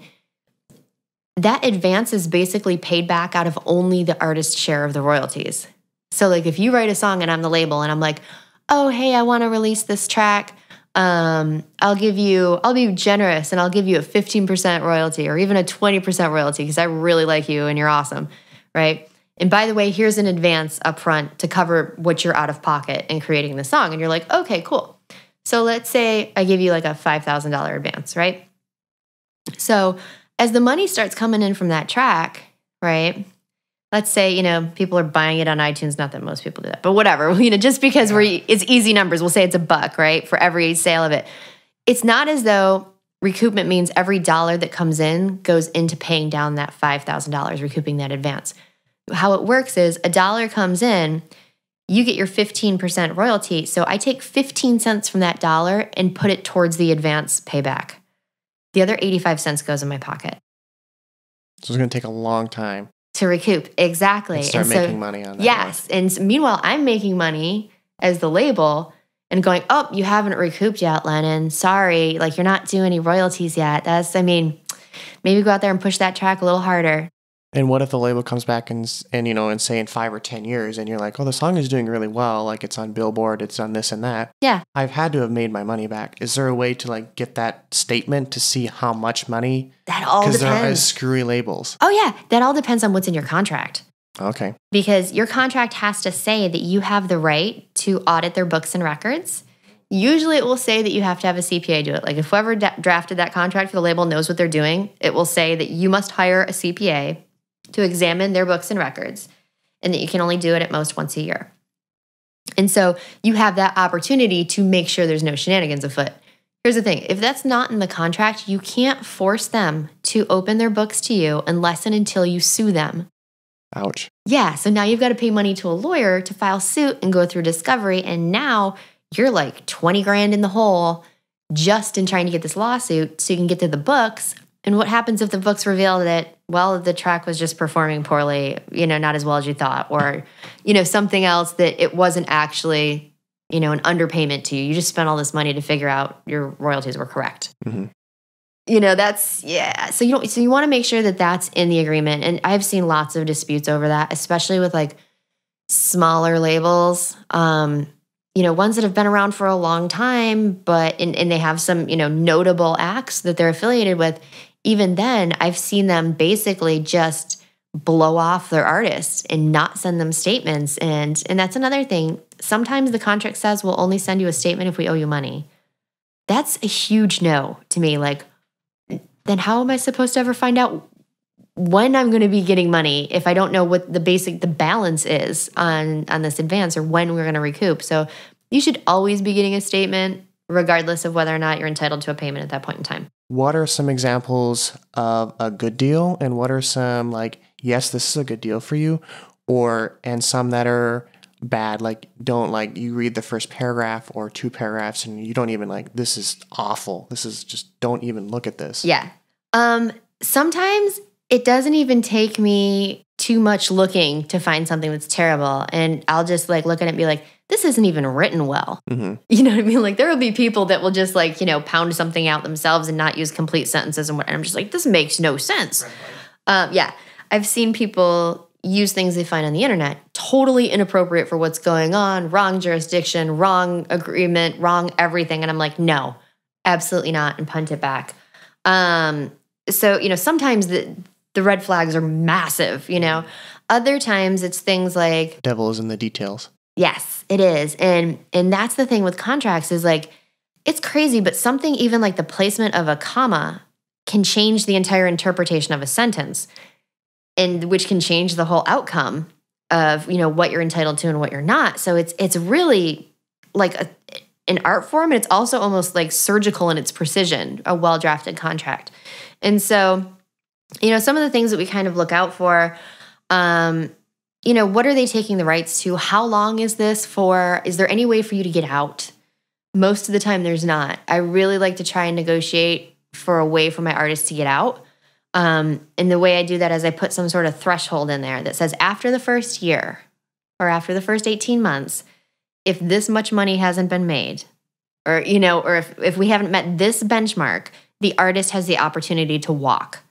that advance is basically paid back out of only the artist's share of the royalties. So like if you write a song and I'm the label and I'm like, oh, hey, I want to release this track. I'll be generous and I'll give you a 15% royalty or even a 20% royalty because I really like you and you're awesome, right? And by the way, here's an advance up front to cover what you're out of pocket in creating the song. And you're like, okay, cool. So let's say I give you like a $5,000 advance, right? So as the money starts coming in from that track, right? Let's say, you know, people are buying it on iTunes. Not that most people do that, but whatever. You know, just because it's easy numbers, we'll say it's $1, right? For every sale of it. It's not as though recoupment means every dollar that comes in goes into paying down that $5,000, recouping that advance. How it works is $1 comes in, you get your 15% royalty. So I take 15 cents from that dollar and put it towards the advance payback. The other 85 cents goes in my pocket. So it's going to take a long time to recoup. Exactly. And start making money on that. Yes. One. And meanwhile, I'm making money as the label and going, oh, you haven't recouped yet, Lennon. Sorry. Like you're not due any royalties yet. That's, I mean, maybe go out there and push that track a little harder. And what if the label comes back and you know, and say in 5 or 10 years and you're like, oh, the song is doing really well. Like it's on Billboard, it's on this and that. Yeah. I've had to have made my money back. Is there a way to like get that statement to see how much money? That all depends. Because there are screwy labels. Oh yeah. That all depends on what's in your contract. Okay. Because your contract has to say that you have the right to audit their books and records. Usually it will say that you have to have a CPA do it. Like if whoever drafted that contract for the label knows what they're doing, it will say that you must hire a CPA to examine their books and records, and that you can only do it at most once a year. And so you have that opportunity to make sure there's no shenanigans afoot. Here's the thing. If that's not in the contract, you can't force them to open their books to you unless and until you sue them. Ouch. Yeah, so now you've got to pay money to a lawyer to file suit and go through discovery, and now you're like 20 grand in the hole just in trying to get this lawsuit so you can get to the books And what happens if the books reveal that, well, the track was just performing poorly, you know, not as well as you thought, or, you know, something else that it wasn't actually, you know, an underpayment to you. You just spent all this money to figure out your royalties were correct. Mm-hmm. You know, that's, yeah. So you want to make sure that that's in the agreement. And I've seen lots of disputes over that, especially with like smaller labels, you know, ones that have been around for a long time, but, and they have some, you know, notable acts that they're affiliated with. Even then, I've seen them basically just blow off their artists and not send them statements. And that's another thing. Sometimes the contract says, we'll only send you a statement if we owe you money. That's a huge no to me. Like, then how am I supposed to ever find out when I'm going to be getting money if I don't know what the balance is on this advance or when we're going to recoup? So you should always be getting a statement regardless of whether or not you're entitled to a payment at that point in time. What are some examples of a good deal, and what are some like, yes, this is a good deal for you, or, and some that are bad, like don't, like you read the first paragraph or two paragraphs and you don't even like, this is awful. This is just, don't even look at this. Yeah. Sometimes it doesn't even take me too much looking to find something that's terrible. And I'll just like look at it and be like, this isn't even written well. Mm-hmm. You know what I mean? Like there will be people that will just like, you know, pound something out themselves and not use complete sentences. And I'm just like, this makes no sense. Right. Yeah. I've seen people use things they find on the internet, totally inappropriate for what's going on, wrong jurisdiction, wrong agreement, wrong everything. And I'm like, no, absolutely not, and punt it back. So, you know, sometimes the red flags are massive, you know. Other times it's things like... Devil is in the details. Yes, it is. And that's the thing with contracts is like, it's crazy, but something even like the placement of a comma can change the entire interpretation of a sentence, and which can change the whole outcome of, you know, what you're entitled to and what you're not. So it's really like an art form, and it's also almost like surgical in its precision, a well-drafted contract. And so, you know, some of the things that we kind of look out for, you know, what are they taking the rights to? How long is this for? Is there any way for you to get out? Most of the time there's not. I really like to try and negotiate for a way for my artists to get out. And the way I do that is I put some sort of threshold in there that says after the first year or after the first 18 months, if this much money hasn't been made, or, you know, or if we haven't met this benchmark, the artist has the opportunity to walk.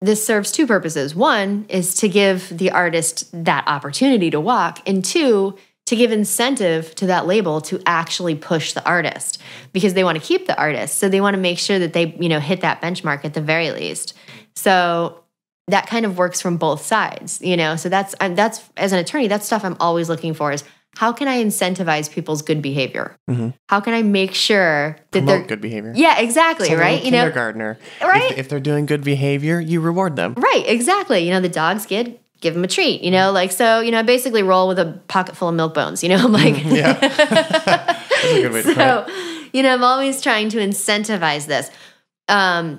This serves two purposes. One is to give the artist that opportunity to walk, and two, to give incentive to that label to actually push the artist, because they want to keep the artist. So they want to make sure that they, you know, hit that benchmark at the very least. So that kind of works from both sides, you know. So that's as an attorney, that's stuff I'm always looking for is how can I incentivize people's good behavior? Mm-hmm. How can I make sure that they're good behavior? Yeah, exactly. Something right, like you kindergartner, know, right? If they're doing good behavior, you reward them. Right, exactly. You know, the dogs get. Give them a treat, you know, like, so, you know, I basically roll with a pocket full of milk bones, you know, I'm like, yeah, that's a good way to put it. You know, I'm always trying to incentivize this. And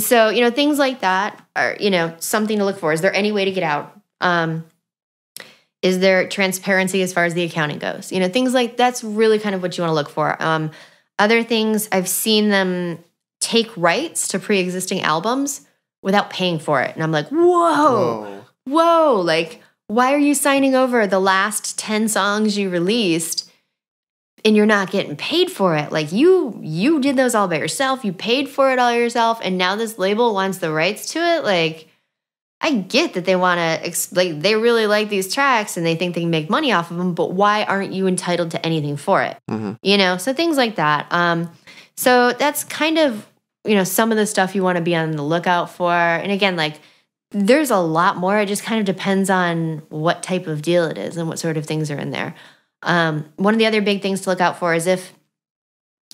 so, you know, things like that are, you know, something to look for. Is there any way to get out? Is there transparency as far as the accounting goes? You know, things like that's really kind of what you want to look for. Other things I've seen them take rights to pre-existing albums without paying for it. And I'm like, whoa, like, why are you signing over the last 10 songs you released and you're not getting paid for it? Like you did those all by yourself, you paid for it all yourself, and now this label wants the rights to it? Like, I get that they want to, like, they really like these tracks and they think they can make money off of them, but why aren't you entitled to anything for it? Mm-hmm. You know, so things like that. So that's kind of, you know, some of the stuff you want to be on the lookout for. And again, like, there's a lot more. It just kind of depends on what type of deal it is and what sort of things are in there. One of the other big things to look out for is if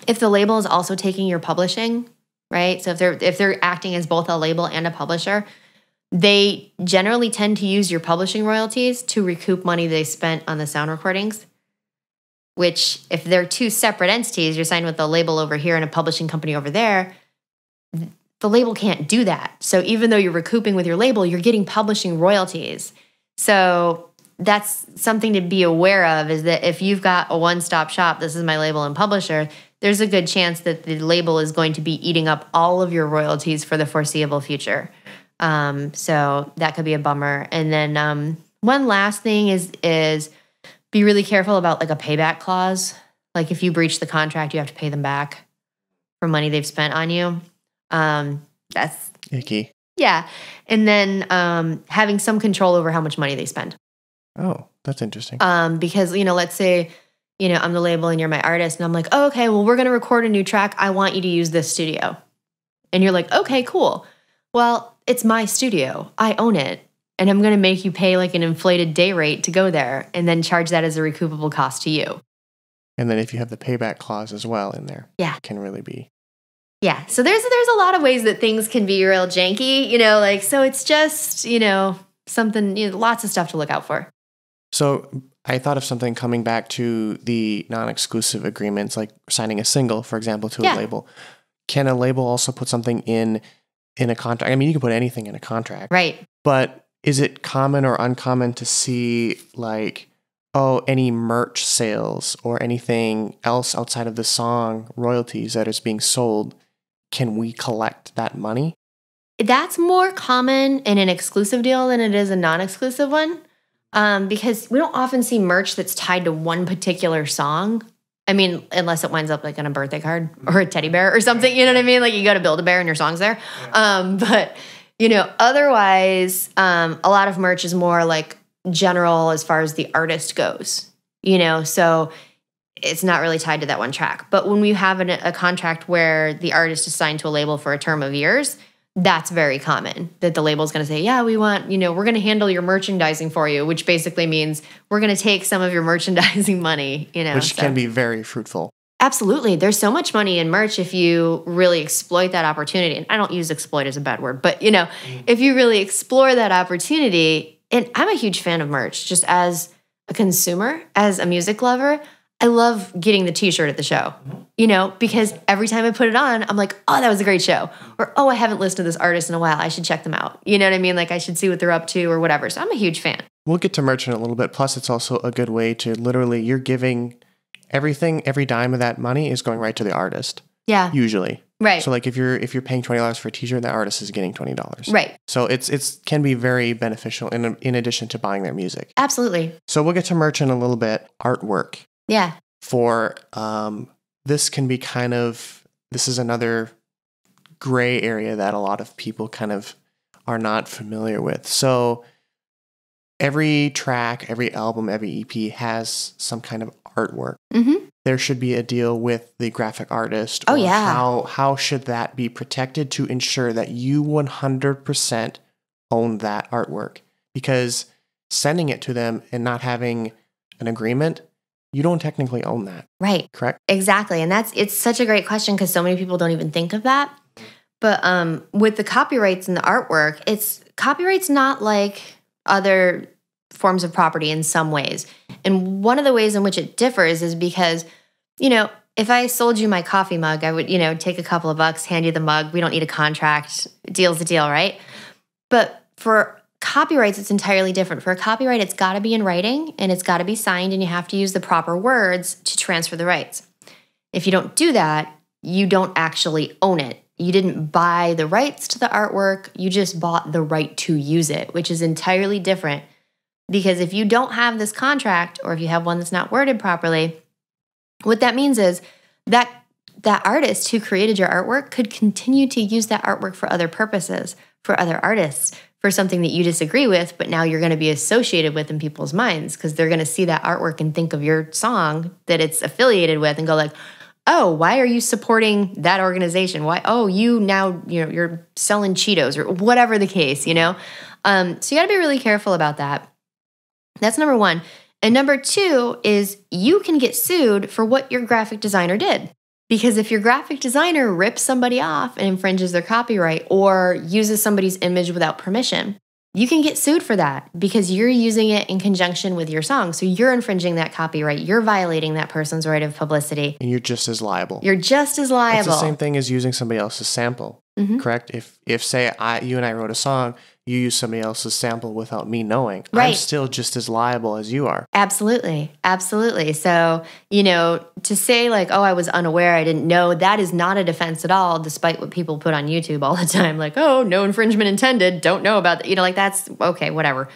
the label is also taking your publishing, right? So if they're acting as both a label and a publisher, they generally tend to use your publishing royalties to recoup money they spent on the sound recordings, which if they're two separate entities, you're signed with a label over here and a publishing company over there, the label can't do that. So even though you're recouping with your label, you're getting publishing royalties. So that's something to be aware of, is that if you've got a one-stop shop, this is my label and publisher, there's a good chance that the label is going to be eating up all of your royalties for the foreseeable future. So that could be a bummer. And then one last thing is be really careful about like a payback clause. Like if you breach the contract, you have to pay them back for money they've spent on you. That's icky. Yeah. And then having some control over how much money they spend. Oh, that's interesting. Because, you know, let's say, you know, I'm the label and you're my artist and I'm like, oh, okay, well, we're going to record a new track. I want you to use this studio. And you're like, okay, cool. Well, it's my studio. I own it. And I'm going to make you pay like an inflated day rate to go there and then charge that as a recoupable cost to you. And then if you have the payback clause as well in there, yeah, it can really be. Yeah. So there's a lot of ways that things can be real janky, you know, like, so it's just, you know, something, you know, lots of stuff to look out for. So I thought of something coming back to the non-exclusive agreements, like signing a single, for example, to a label. Can a label also put something in a contract? I mean, you can put anything in a contract. Right. But is it common or uncommon to see like, oh, any merch sales or anything else outside of the song royalties that is being sold, can we collect that money? That's more common in an exclusive deal than it is a non-exclusive one. Because we don't often see merch that's tied to one particular song. I mean, unless it winds up like on a birthday card or a teddy bear or something, you know what I mean? Like you go to Build-A-Bear and your song's there. But, you know, otherwise, a lot of merch is more like general as far as the artist goes, you know? So it's not really tied to that one track. But when we have a contract where the artist is signed to a label for a term of years, that's very common that the label's going to say, yeah, we want, you know, we're going to handle your merchandising for you, which basically means we're going to take some of your merchandising money, you know. Which can be very fruitful. Absolutely. There's so much money in merch if you really exploit that opportunity. And I don't use exploit as a bad word, but, you know, if you really explore that opportunity, and I'm a huge fan of merch, just as a consumer, as a music lover, I love getting the t-shirt at the show, you know, because every time I put it on, I'm like, oh, that was a great show. Or, oh, I haven't listened to this artist in a while. I should check them out. You know what I mean? Like I should see what they're up to or whatever. So I'm a huge fan. We'll get to merch in a little bit. Plus, it's also a good way to literally, you're giving everything, every dime of that money is going right to the artist. Yeah. Usually. Right. So like if you're paying $20 for a t-shirt, the artist is getting $20. Right. So it's can be very beneficial in addition to buying their music. Absolutely. So we'll get to merch in a little bit. Artwork. Yeah. For this can be kind of, this is another gray area that a lot of people kind of are not familiar with. So every track, every album, every EP has some kind of artwork. Mm-hmm. There should be a deal with the graphic artist. Oh, yeah. How should that be protected to ensure that you 100% own that artwork? Because sending it to them and not having an agreement, you don't technically own that. Right. Correct? Exactly. And it's such a great question because so many people don't even think of that. But with the copyrights and the artwork, copyright's not like other forms of property in some ways. And one of the ways in which it differs is because, you know, if I sold you my coffee mug, I would, you know, take a couple of bucks, hand you the mug. We don't need a contract. Deal's a deal, right? But for copyrights, it's entirely different. For a copyright, it's got to be in writing and it's got to be signed and you have to use the proper words to transfer the rights. If you don't do that, you don't actually own it. You didn't buy the rights to the artwork. You just bought the right to use it, which is entirely different because if you don't have this contract or if you have one that's not worded properly, what that means is that artist who created your artwork could continue to use that artwork for other purposes, for other artists, for something that you disagree with, but now you're going to be associated with in people's minds because they're going to see that artwork and think of your song that it's affiliated with and go like, oh, why are you supporting that organization? Why? Oh, you now, you know, you're selling Cheetos or whatever the case, you know? So you got to be really careful about that. That's number one. And number two is you can get sued for what your graphic designer did. Because if your graphic designer rips somebody off and infringes their copyright or uses somebody's image without permission, you can get sued for that because you're using it in conjunction with your song. So you're infringing that copyright. You're violating that person's right of publicity. And you're just as liable. You're just as liable. It's the same thing as using somebody else's sample, correct? If say you and I wrote a song, you use somebody else's sample without me knowing, I'm still just as liable as you are. Absolutely. Absolutely. So, you know, to say like, oh, I was unaware, I didn't know, that is not a defense at all, despite what people put on YouTube all the time. Like, oh, no infringement intended, don't know about that. You know, like that's, okay, whatever.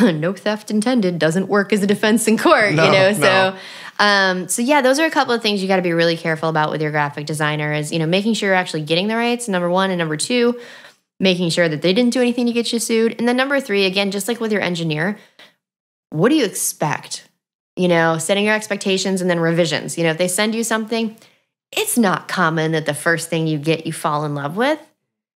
No theft intended doesn't work as a defense in court, you know? So, so yeah, those are a couple of things you got to be really careful about with your graphic designer is, you know, making sure you're actually getting the rights, number one, and number two, making sure that they didn't do anything to get you sued. And then number three, again, just like with your engineer, what do you expect? You know, setting your expectations and then revisions. You know, if they send you something, it's not common that the first thing you get, you fall in love with,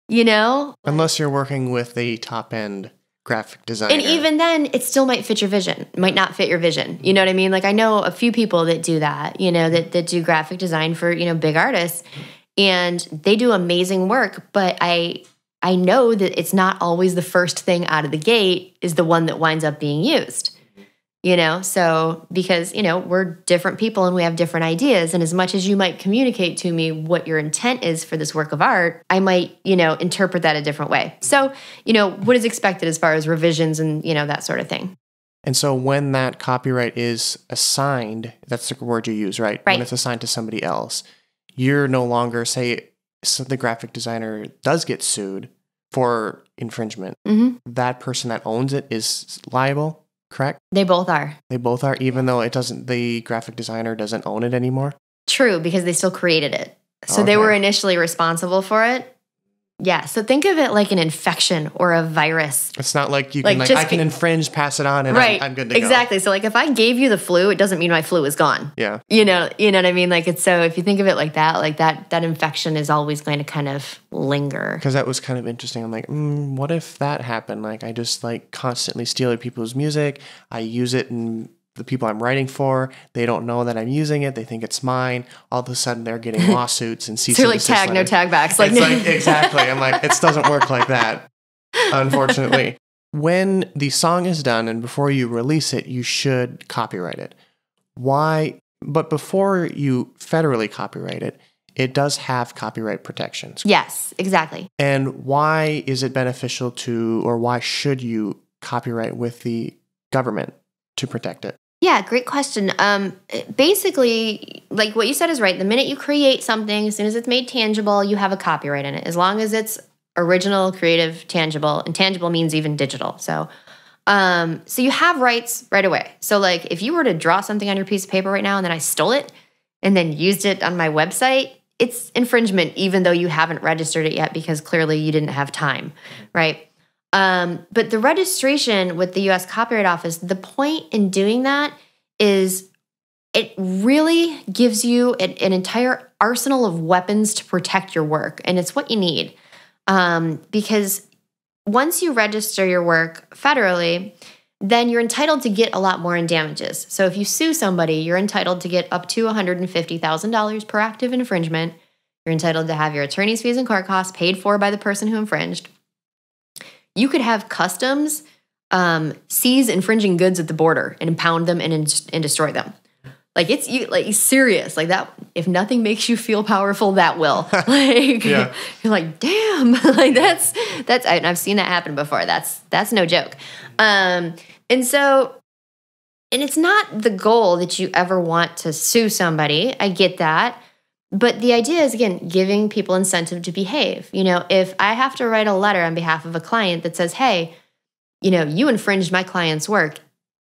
you know? Unless you're working with the top-end graphic designer. And even then, it still might fit your vision, it might not fit your vision. You know what I mean? Like I know a few people that do that, you know, that do graphic design for, you know, big artists, and they do amazing work, but I know that it's not always the first thing out of the gate is the one that winds up being used, you know? So because, you know, we're different people and we have different ideas. And as much as you might communicate to me what your intent is for this work of art, I might, you know, interpret that a different way. So, you know, what is expected as far as revisions and, you know, that sort of thing. And so when that copyright is assigned, that's the word you use, right? Right. When it's assigned to somebody else, you're no longer, say, so the graphic designer does get sued for infringement, that person that owns it is liable, correct? They both are. They both are, even though it doesn't, the graphic designer doesn't own it anymore? True, because they still created it. So they were initially responsible for it. Yeah, so think of it like an infection or a virus. It's not like you can, like I can infringe, pass it on, and I'm good to go. Exactly. So, like, if I gave you the flu, it doesn't mean my flu is gone. Yeah. You know what I mean? Like, it's so, if you think of it like that infection is always going to kind of linger. Because that was kind of interesting. I'm like, what if that happened? Like, I just, like, constantly steal people's music. I use it in the people I'm writing for, they don't know that I'm using it. They think it's mine. All of a sudden, they're getting lawsuits and cease and desist. So you're like, tag, no tag backs. Like, it's like, exactly. I'm like, it doesn't work like that, unfortunately. When the song is done and before you release it, you should copyright it. Why? But before you federally copyright it, it does have copyright protections. Yes, exactly. And why is it beneficial to, or why should you copyright with the government to protect it? Yeah, great question. Basically, like what you said is right. The minute you create something, as soon as it's made tangible, you have a copyright in it. As long as it's original, creative, tangible, and tangible means even digital. So, so you have rights right away. So like if you were to draw something on your piece of paper right now and then I stole it and then used it on my website, it's infringement even though you haven't registered it yet because clearly you didn't have time, right? But the registration with the U.S. Copyright Office, the point in doing that is it really gives you an entire arsenal of weapons to protect your work. And it's what you need. Because once you register your work federally, then you're entitled to get a lot more in damages. So if you sue somebody, you're entitled to get up to $150,000 per active infringement. You're entitled to have your attorney's fees and court costs paid for by the person who infringed. You could have customs seize infringing goods at the border and impound them and destroy them. Like it's serious like that. If nothing makes you feel powerful, that will. Like yeah. You're like, damn, like that's. And I've seen that happen before. That's no joke. And it's not the goal that you ever want to sue somebody. I get that. But the idea is, again, giving people incentive to behave. You know, if I have to write a letter on behalf of a client that says, hey, you know, you infringed my client's work,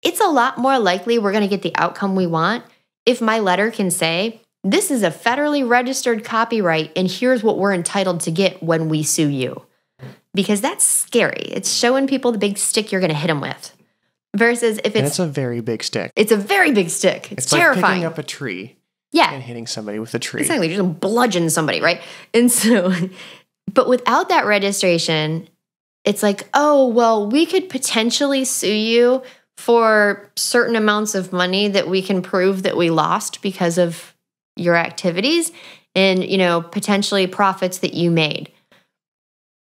it's a lot more likely we're going to get the outcome we want if my letter can say, this is a federally registered copyright and here's what we're entitled to get when we sue you. Because that's scary. It's showing people the big stick you're going to hit them with. Versus if it's... And it's a very big stick. It's a very big stick. It's terrifying. Like picking up a tree. Yeah. And hitting somebody with a tree. Exactly. You're just bludgeoning somebody, right? And so, but without that registration, it's like, oh, well, we could potentially sue you for certain amounts of money that we can prove that we lost because of your activities and, you know, potentially profits that you made.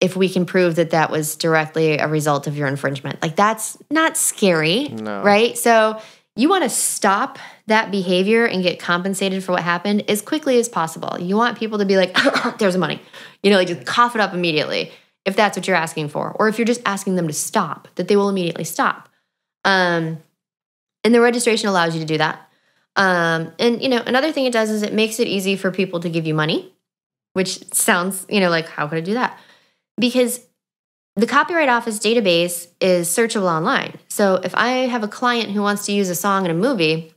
If we can prove that that was directly a result of your infringement. Like, that's not scary, right? So, you want to stop that behavior and get compensated for what happened as quickly as possible. You want people to be like, there's money. You know, like just cough it up immediately. if that's what you're asking for, or if you're just asking them to stop, that they will immediately stop. And the registration allows you to do that. And, you know, another thing it does is it makes it easy for people to give you money, which sounds, you know, like, how could I do that? Because the Copyright Office database is searchable online. So if I have a client who wants to use a song in a movie,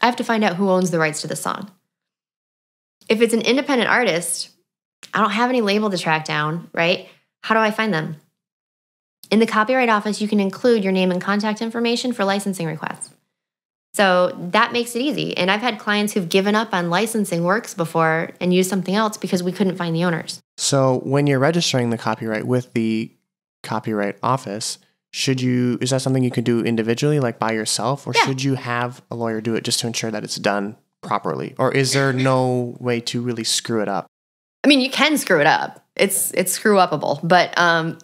I have to find out who owns the rights to the song. If it's an independent artist, I don't have any label to track down, right? How do I find them? In the Copyright Office, you can include your name and contact information for licensing requests. So that makes it easy. And I've had clients who've given up on licensing works before and used something else because we couldn't find the owners. So when you're registering the copyright with the Copyright Office, is that something you can do individually, like by yourself? Or should you have a lawyer do it just to ensure that it's done properly? Or is there no way to really screw it up? I mean, you can screw it up. It's screw upable, but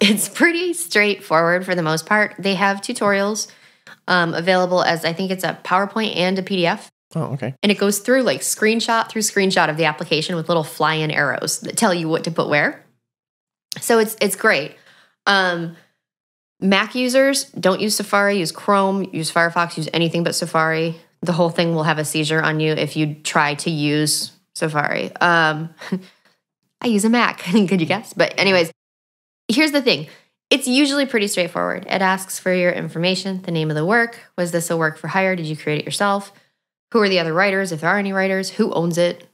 it's pretty straightforward for the most part. They have tutorials available as, I think it's a PowerPoint and a PDF. Oh, okay. And it goes through like screenshot through screenshot of the application with little fly-in arrows that tell you what to put where. So it's great. Mac users, don't use Safari, use Chrome, use Firefox, use anything but Safari. The whole thing will have a seizure on you if you try to use Safari. I use a Mac. Could you guess? But anyways, here's the thing. It's usually pretty straightforward. It asks for your information, the name of the work. Was this a work for hire? Did you create it yourself? Who are the other writers, if there are any writers? Who owns it?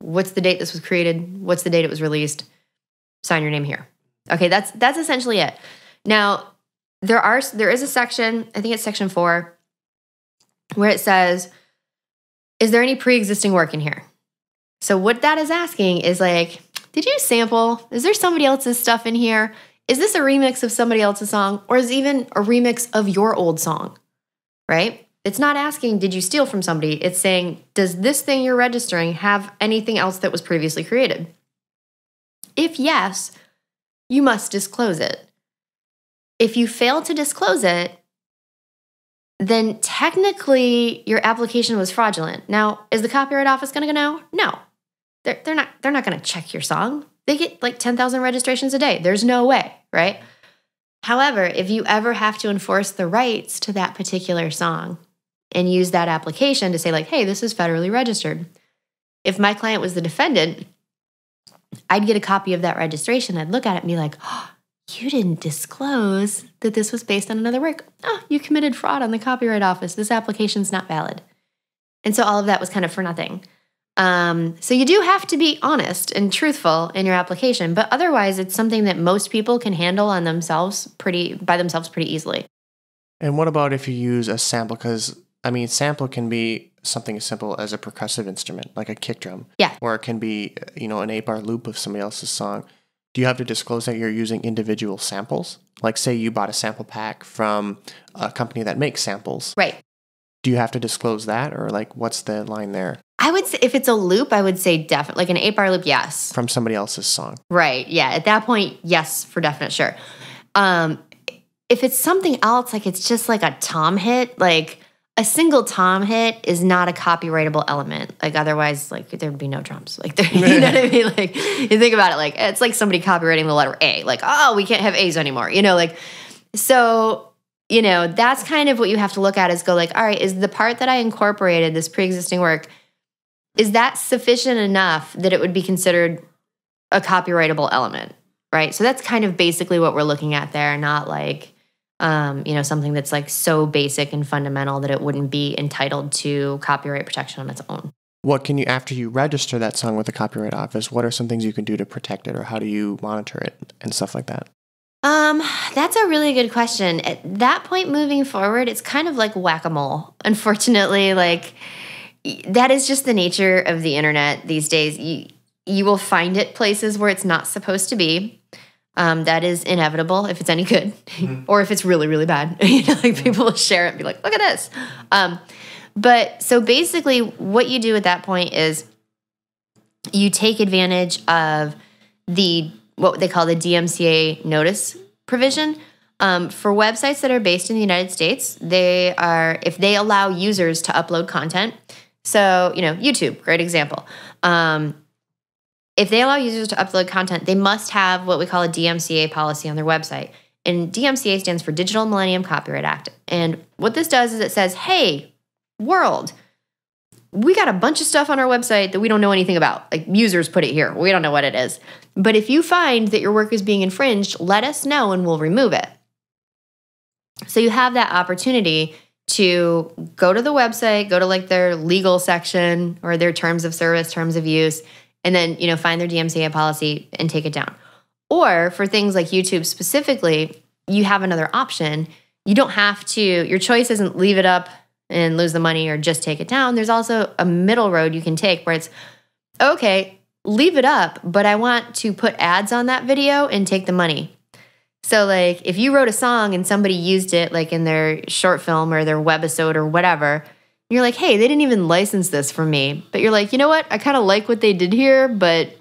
What's the date this was created? What's the date it was released? Sign your name here. Okay, that's essentially it. Now, there is a section, I think it's section 4, where it says, is there any pre-existing work in here? So what that is asking is like, did you sample? Is there somebody else's stuff in here? Is this a remix of somebody else's song? Or is it even a remix of your old song, right? It's not asking, did you steal from somebody? It's saying, does this thing you're registering have anything else that was previously created? If yes, you must disclose it. If you fail to disclose it, then technically your application was fraudulent. Now, is the Copyright Office going to know? No. They're not going to check your song. They get like 10,000 registrations a day. There's no way, right? However, if you ever have to enforce the rights to that particular song and use that application to say like, hey, this is federally registered. If my client was the defendant, I'd get a copy of that registration. I'd look at it and be like, oh, you didn't disclose that this was based on another work. Oh, you committed fraud on the Copyright Office. This application's not valid. And so all of that was kind of for nothing. So you do have to be honest and truthful in your application, but otherwise it's something that most people can handle on themselves by themselves pretty easily. And what about if you use a sample? Because I mean, sample can be something as simple as a percussive instrument, like a kick drum. Yeah. Or it can be, you know, an 8-bar loop of somebody else's song. Do you have to disclose that you're using individual samples? Like say you bought a sample pack from a company that makes samples. Right. Do you have to disclose that, or like what's the line there? I would say if it's a loop, I would say definitely, like an 8-bar loop, yes. From somebody else's song. Right, yeah. At that point, yes, for definite, sure. If it's something else, like it's just like a tom hit, like a single tom hit is not a copyrightable element. Like otherwise, like there'd be no drums. Like, you know what I mean? Like you think about it, like it's like somebody copywriting the letter A. Like, oh, we can't have A's anymore. You know, like, so... You know, that's kind of what you have to look at is go like, all right, is the part that I incorporated, this pre-existing work, is that sufficient enough that it would be considered a copyrightable element, right? So that's kind of basically what we're looking at there, not like, you know, something that's like so basic and fundamental that it wouldn't be entitled to copyright protection on its own. What can you, after you register that song with the Copyright Office, what are some things you can do to protect it, or how do you monitor it and stuff like that? That's a really good question. At that point moving forward, it's kind of like whack-a-mole. Unfortunately, like that is just the nature of the internet these days. You will find it places where it's not supposed to be. That is inevitable if it's any good or if it's really, really bad. You know, like people will share it and be like, look at this. But so basically what you do at that point is you take advantage of the what they call the DMCA notice provision. For websites that are based in the United States, if they allow users to upload content, so, you know, YouTube, great example. if they allow users to upload content, they must have what we call a DMCA policy on their website. And DMCA stands for Digital Millennium Copyright Act. And what this does is it says, hey, world, we got a bunch of stuff on our website that we don't know anything about. Like, users put it here. We don't know what it is. But if you find that your work is being infringed, let us know and we'll remove it. So you have that opportunity to go to the website, go to like their legal section or their terms of service, terms of use, and then, you know, find their DMCA policy and take it down. Or for things like YouTube specifically, you have another option. You don't have to, your choice isn't leave it up and lose the money or just take it down. There's also a middle road you can take where it's, okay, leave it up, but I want to put ads on that video and take the money. So like if you wrote a song and somebody used it like in their short film or their webisode or whatever, you're like, hey, they didn't even license this from me. But you're like, you know what? I kind of like what they did here, but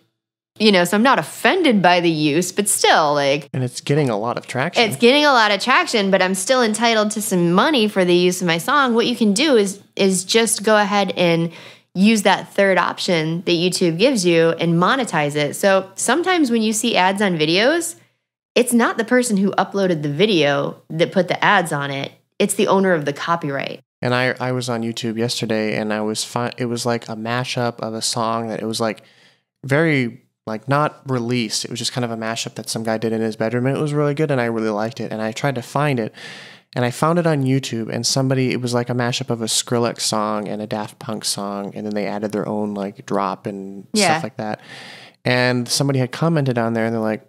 you know, so I'm not offended by the use, but still like... And it's getting a lot of traction. It's getting a lot of traction, but I'm still entitled to some money for the use of my song. What you can do is just go ahead and use that third option that YouTube gives you and monetize it. So sometimes when you see ads on videos, it's not the person who uploaded the video that put the ads on it. It's the owner of the copyright. And I was on YouTube yesterday and I was it was like a mashup of a song that it was like very... like not released. It was just kind of a mashup that some guy did in his bedroom, and it was really good and I really liked it. And I tried to find it and I found it on YouTube, and somebody, it was like a mashup of a Skrillex song and a Daft Punk song, and then they added their own like drop and stuff like that. And somebody had commented on there and they're like,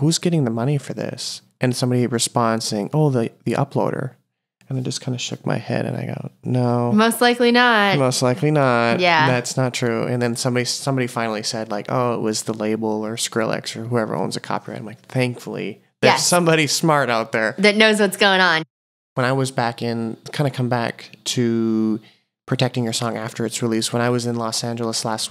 who's getting the money for this? And somebody responds saying, oh, the uploader. And I just kind of shook my head and I go, no. Most likely not. Most likely not. Yeah. That's not true. And then somebody finally said like, oh, it was the label or Skrillex or whoever owns a copyright. I'm like, thankfully, there's somebody smart out there. That knows what's going on. When I was back in, kind of come back to protecting your song after it's released. When I was in Los Angeles last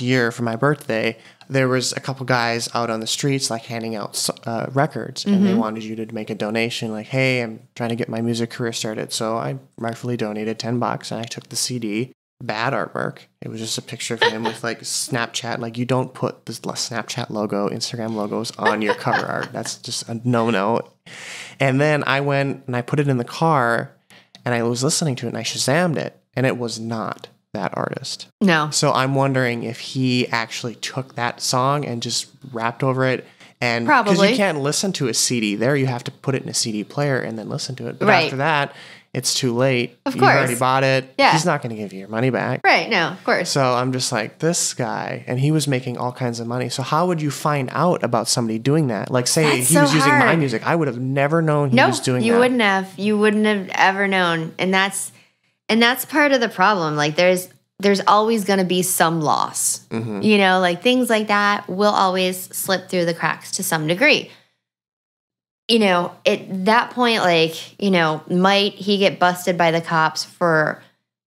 year for my birthday, there was a couple guys out on the streets like handing out records, and they wanted you to make a donation like, hey, I'm trying to get my music career started. So I rightfully donated $10 and I took the CD. Bad artwork. It was just a picture of him with like Snapchat. Like, you don't put the Snapchat logo, Instagram logos on your cover art. That's just a no-no. And then I went and I put it in the car and I was listening to it and I Shazammed it, and it was not that artist. No. So I'm wondering if he actually took that song and just rapped over it. And probably. Because you can't listen to a CD there. You have to put it in a CD player and then listen to it. But after that, it's too late. Of course. You've already bought it. Yeah. He's not going to give you your money back. Right. No, of course. So I'm just like, this guy, and he was making all kinds of money. So how would you find out about somebody doing that? Like, say he was using my music. I would have never known he was doing that. You wouldn't have. You wouldn't have ever known. And that's part of the problem. Like, there's always going to be some loss. You know, like things like that will always slip through the cracks to some degree. You know, at that point, like, you know, might he get busted by the cops for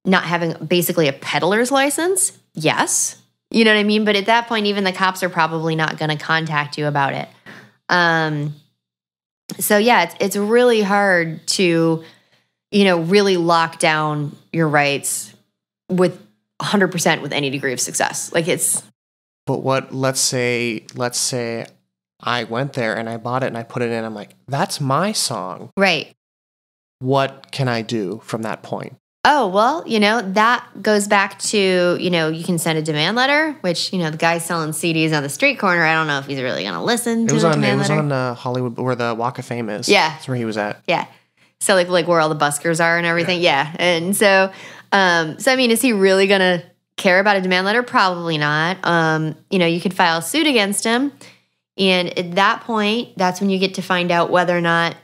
not having basically a peddler's license? Yes. You know what I mean? But at that point, even the cops are probably not going to contact you about it. So yeah, it's really hard to... you know, really lock down your rights with 100% with any degree of success. Like it's... But what, let's say I went there and I bought it and I put it in. I'm like, that's my song. Right. What can I do from that point? Oh, well, you know, that goes back to, you know, you can send a demand letter, which, you know, the guy selling CDs on the street corner, I don't know if he's really going to listen to the demand letter. It was on Hollywood, where the Walk of Fame is. Yeah. That's where he was at. Yeah. So like where all the buskers are and everything. Yeah. And so, I mean, is he really going to care about a demand letter? Probably not. You know, you could file suit against him. And at that point, that's when you get to find out whether or not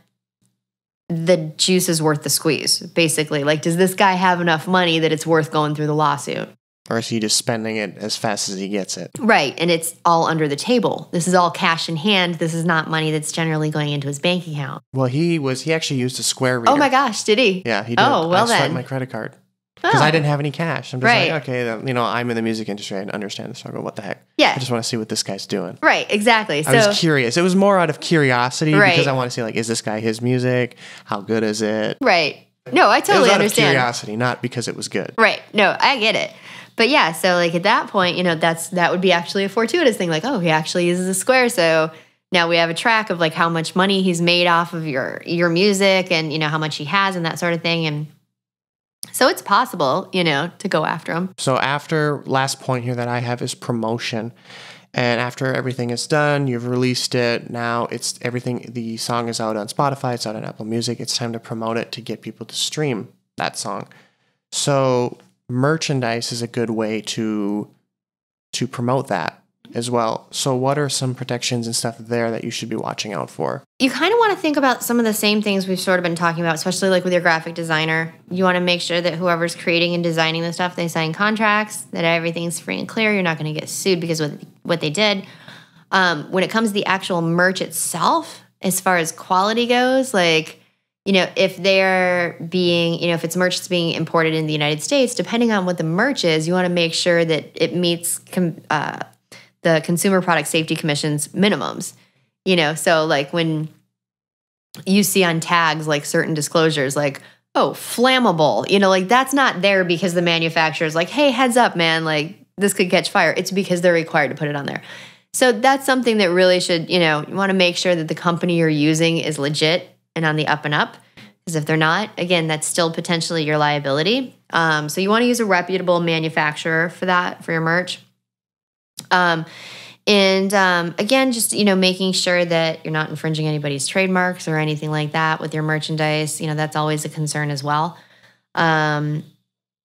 the juice is worth the squeeze, basically. Like, does this guy have enough money that it's worth going through the lawsuit? Or is he just spending it as fast as he gets it? Right. And it's all under the table. This is all cash in hand. This is not money that's generally going into his bank account. Well, he actually used a Square reader. Oh my gosh, did he? Yeah, he did. Oh, well then. I swiped my credit card because I didn't have any cash. I'm just like, okay, you know, I'm in the music industry. I understand the struggle. What the heck? Yeah. I just want to see what this guy's doing. Right, exactly. I was curious. It was more out of curiosity because I want to see, like, is this guy his music? How good is it? Right. No, I totally understand. It was out of curiosity, not because it was good. Right. No, I get it. But yeah, so like at that point, you know, that would be actually a fortuitous thing. Like, oh, he actually uses a Square, so now we have a track of like how much money he's made off of your music, and you know how much he has and that sort of thing. And so it's possible, you know, to go after him. So after, last point here that I have is promotion. And after everything is done, you've released it. Now it's everything, the song is out on Spotify, it's out on Apple Music. It's time to promote it to get people to stream that song. So merchandise is a good way to promote that as well. So what are some protections and stuff there that you should be watching out for? You kind of want to think about some of the same things we've sort of been talking about, especially like with your graphic designer. You want to make sure that whoever's creating and designing the stuff, they sign contracts, that everything's free and clear. You're not going to get sued because of what they did. When it comes to the actual merch itself, as far as quality goes, like, you know, if they're being, you know, if it's merch that's being imported in the United States, depending on what the merch is, you want to make sure that it meets the Consumer Product Safety Commission's minimums, you know? So like when you see on tags, like certain disclosures, like, oh, flammable, you know, like that's not there because the manufacturer's like, hey, heads up, man, like this could catch fire. It's because they're required to put it on there. So that's something that really should, you know, you want to make sure that the company you're using is legit and on the up and up. Because if they're not, again, that's still potentially your liability. So you want to use a reputable manufacturer for that, for your merch. Again, just, you know, making sure that you're not infringing anybody's trademarks or anything like that with your merchandise. You know, that's always a concern as well. Yeah,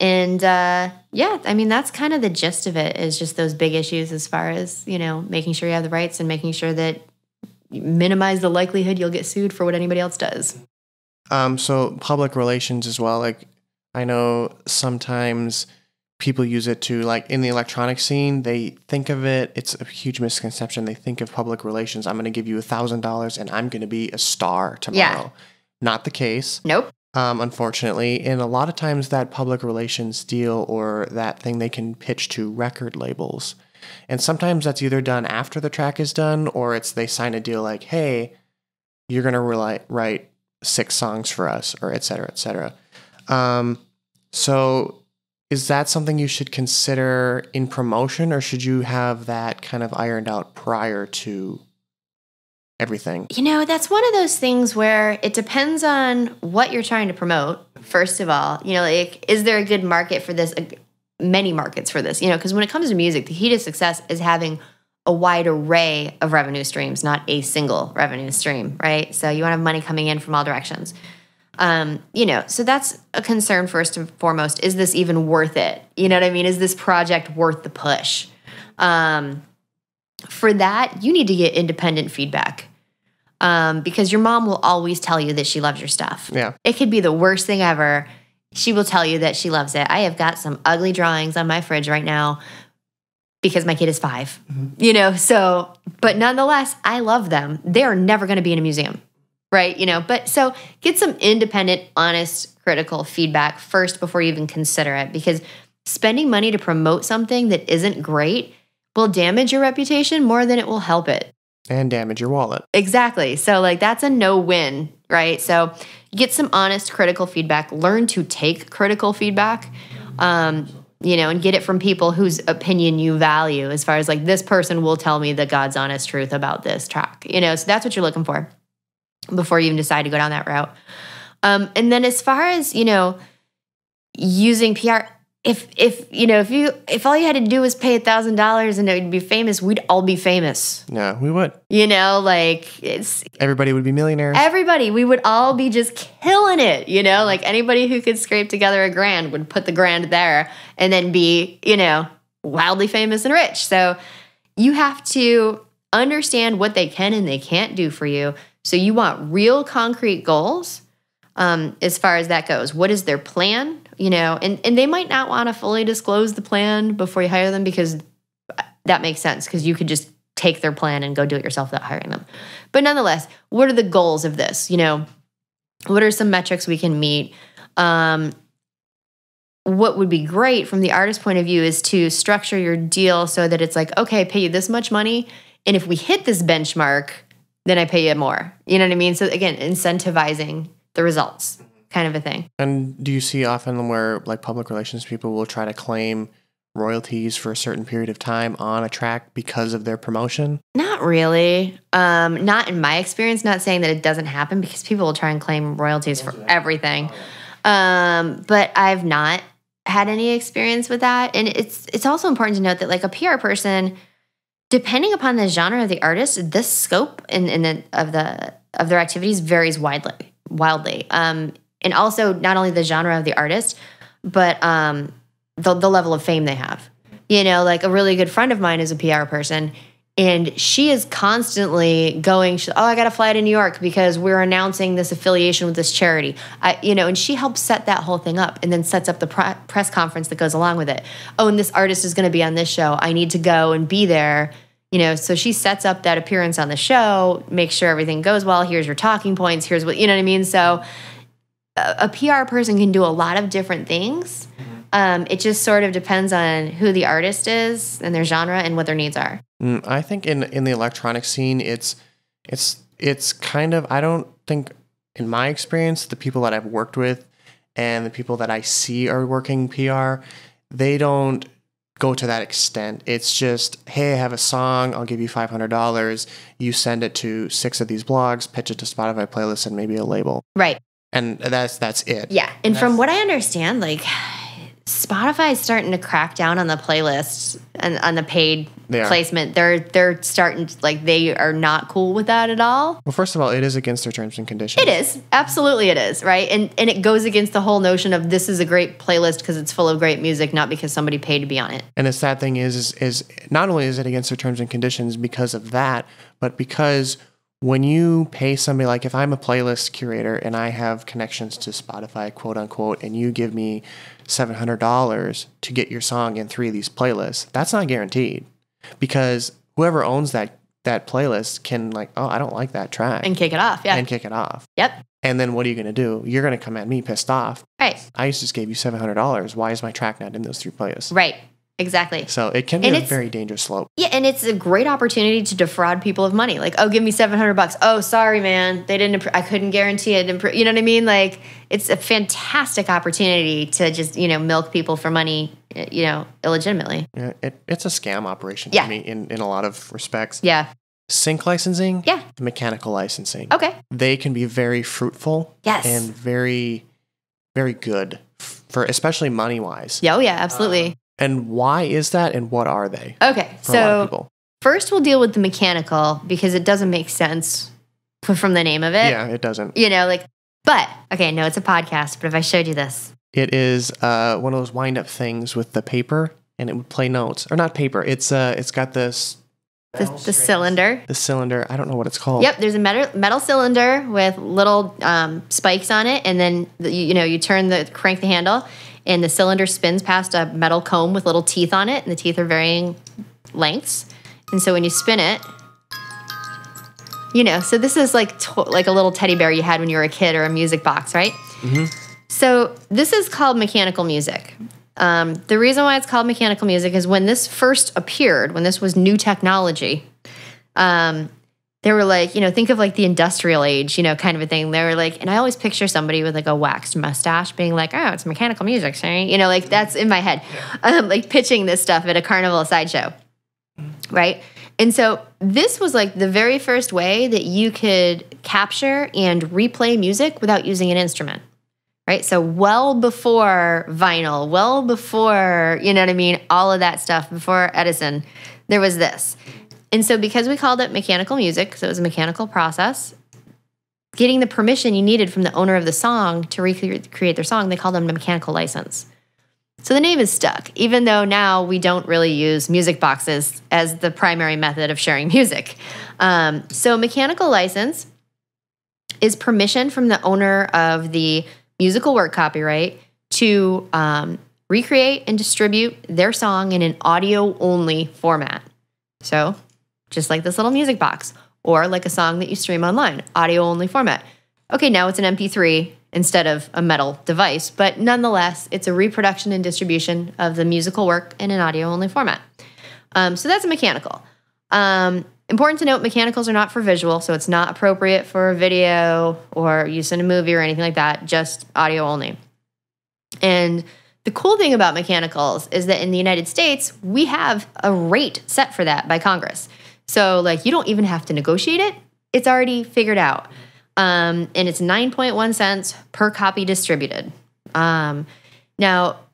I mean, that's kind of the gist of it, is just those big issues as far as, you know, making sure you have the rights and making sure that you minimize the likelihood you'll get sued for what anybody else does. So public relations as well. Like, I know sometimes people use it to, like, in the electronic scene, they think of it, it's a huge misconception. They think of public relations, I'm going to give you $1,000 and I'm going to be a star tomorrow. Yeah. Not the case. Nope. Unfortunately. And a lot of times that public relations deal or that thing they can pitch to record labels. And sometimes that's either done after the track is done, or it's they sign a deal like, hey, you're going to write 6 songs for us, or et cetera, et cetera. Is that something you should consider in promotion, or should you have that kind of ironed out prior to everything? You know, that's one of those things where it depends on what you're trying to promote, first of all. You know, like, is there a good market for this, many markets for this? You know, because when it comes to music, the key to success is having a wide array of revenue streams, not a single revenue stream, right? So you want to have money coming in from all directions. You know, so that's a concern first and foremost. Is this even worth it? You know what I mean? Is this project worth the push? For that, you need to get independent feedback, because your mom will always tell you that she loves your stuff. Yeah. It could be the worst thing ever. She will tell you that she loves it. I have got some ugly drawings on my fridge right now because my kid is 5, mm-hmm. You know, so, but nonetheless, I love them. They are never going to be in a museum. Right, you know, but so get some independent, honest, critical feedback first before you even consider it, because spending money to promote something that isn't great will damage your reputation more than it will help it. And damage your wallet. Exactly. So like that's a no-win, right? So get some honest, critical feedback. Learn to take critical feedback, you know, and get it from people whose opinion you value, as far as like, this person will tell me the God's honest truth about this track, you know, so that's what you're looking for before you even decide to go down that route. And then as far as, you know, using PR, if all you had to do was pay $1,000 and it would be famous, we'd all be famous. No, we would. You know, like everybody would be millionaires. Everybody. We would all be just killing it, you know? Like anybody who could scrape together $1,000 would put the $1,000 there and then be, you know, wildly famous and rich. So you have to understand what they can and they can't do for you. So you want real concrete goals as far as that goes. What is their plan? You know, and they might not want to fully disclose the plan before you hire them, because that makes sense, because you could just take their plan and go do it yourself without hiring them. But nonetheless, what are the goals of this? You know, what are some metrics we can meet? What would be great from the artist's point of view is to structure your deal so that it's like, okay, I pay you this much money, and if we hit this benchmark, then I pay you more. You know what I mean? So again, incentivizing the results kind of a thing. And do you see often where like public relations people will try to claim royalties for a certain period of time on a track because of their promotion? Not really. Not in my experience, not saying that it doesn't happen, because people will try and claim royalties for everything. But I've not had any experience with that. And it's also important to note that, like, a PR person, depending upon the genre of the artist, the scope of their activities varies wildly. And also not only the genre of the artist, but the level of fame they have. You know, like, a really good friend of mine is a PR person, and she is constantly going, oh, I got to fly to New York because we're announcing this affiliation with this charity. And she helps set that whole thing up and then sets up the press conference that goes along with it. Oh, and this artist is going to be on this show. I need to go and be there. You know, so she sets up that appearance on the show, makes sure everything goes well. Here's your talking points. Here's what, you know what I mean? So a PR person can do a lot of different things. It just sort of depends on who the artist is and their genre and what their needs are. I think in the electronic scene, it's kind of, I don't think, in my experience, the people that I've worked with and the people that I see are working PR, they don't go to that extent. It's just, hey, I have a song, I'll give you $500, you send it to 6 of these blogs, pitch it to Spotify playlists, and maybe a label. Right. And that's it. Yeah. And from what I understand, like, Spotify is starting to crack down on the playlists and on the paid placement. They're starting to, like, they are not cool with that at all. Well, first of all, it is against their terms and conditions. It is. Absolutely it is, right? And it goes against the whole notion of this is a great playlist because it's full of great music, not because somebody paid to be on it. And the sad thing is not only is it against their terms and conditions because of that, but because when you pay somebody, like, if I'm a playlist curator and I have connections to Spotify, quote unquote, and you give me $700 to get your song in 3 of these playlists, that's not guaranteed, because whoever owns that playlist can, like, oh, I don't like that track. And kick it off. Yeah. And kick it off. Yep. And then what are you going to do? You're going to come at me pissed off. Right. I just gave you $700. Why is my track not in those 3 playlists? Right. Exactly. So it can be a very dangerous slope. Yeah, and it's a great opportunity to defraud people of money. Like, oh, give me $700. Oh, sorry, man, they didn't. I couldn't guarantee it. You know what I mean? Like, it's a fantastic opportunity to just, you know, milk people for money, you know, illegitimately. Yeah, it's a scam operation. Yeah. To me, in a lot of respects. Yeah. Sync licensing. Yeah. Mechanical licensing. Okay. They can be very fruitful. Yes. And very, very good for, especially money wise. Yeah. Oh yeah, absolutely. And why is that, and what are they? Okay, so first we'll deal with the mechanical, because it doesn't make sense from the name of it. Yeah, it doesn't. You know, like, but, okay, no, it's a podcast, but if I showed you this. It is one of those wind-up things with the paper, and it would play notes. Or not paper, it's got this... The cylinder. The cylinder, I don't know what it's called. Yep, there's a metal cylinder with little spikes on it, and then, you know, you crank the handle, and the cylinder spins past a metal comb with little teeth on it, and the teeth are varying lengths. And so when you spin it, you know, so this is like a little teddy bear you had when you were a kid, or a music box, right? Mm-hmm. So this is called mechanical music. The reason why it's called mechanical music is when this first appeared, when this was new technology, they were like, you know, think of like the industrial age, you know, kind of a thing. They were like, and I always picture somebody with like a waxed mustache being like, oh, it's mechanical music, sorry. You know, like that's in my head, like pitching this stuff at a carnival sideshow, right? And so this was like the very first way that you could capture and replay music without using an instrument, right? So well before vinyl, well before, you know what I mean, all of that stuff, before Edison, there was this. And so because we called it mechanical music, so it was a mechanical process, getting the permission you needed from the owner of the song to recreate their song, they called them a mechanical license. So the name is stuck, even though now we don't really use music boxes as the primary method of sharing music. So mechanical license is permission from the owner of the musical work copyright to recreate and distribute their song in an audio-only format. So... just like this little music box, or like a song that you stream online, audio-only format. Okay, now it's an MP3 instead of a metal device, but nonetheless, it's a reproduction and distribution of the musical work in an audio-only format. So that's a mechanical. Important to note, mechanicals are not for visual, so it's not appropriate for a video or use in a movie or anything like that, just audio only. And The cool thing about mechanicals is that in the United States, we have a rate set for that by Congress. So like you don't even have to negotiate it. It's already figured out. And it's 9.1 cents per copy distributed. Now, the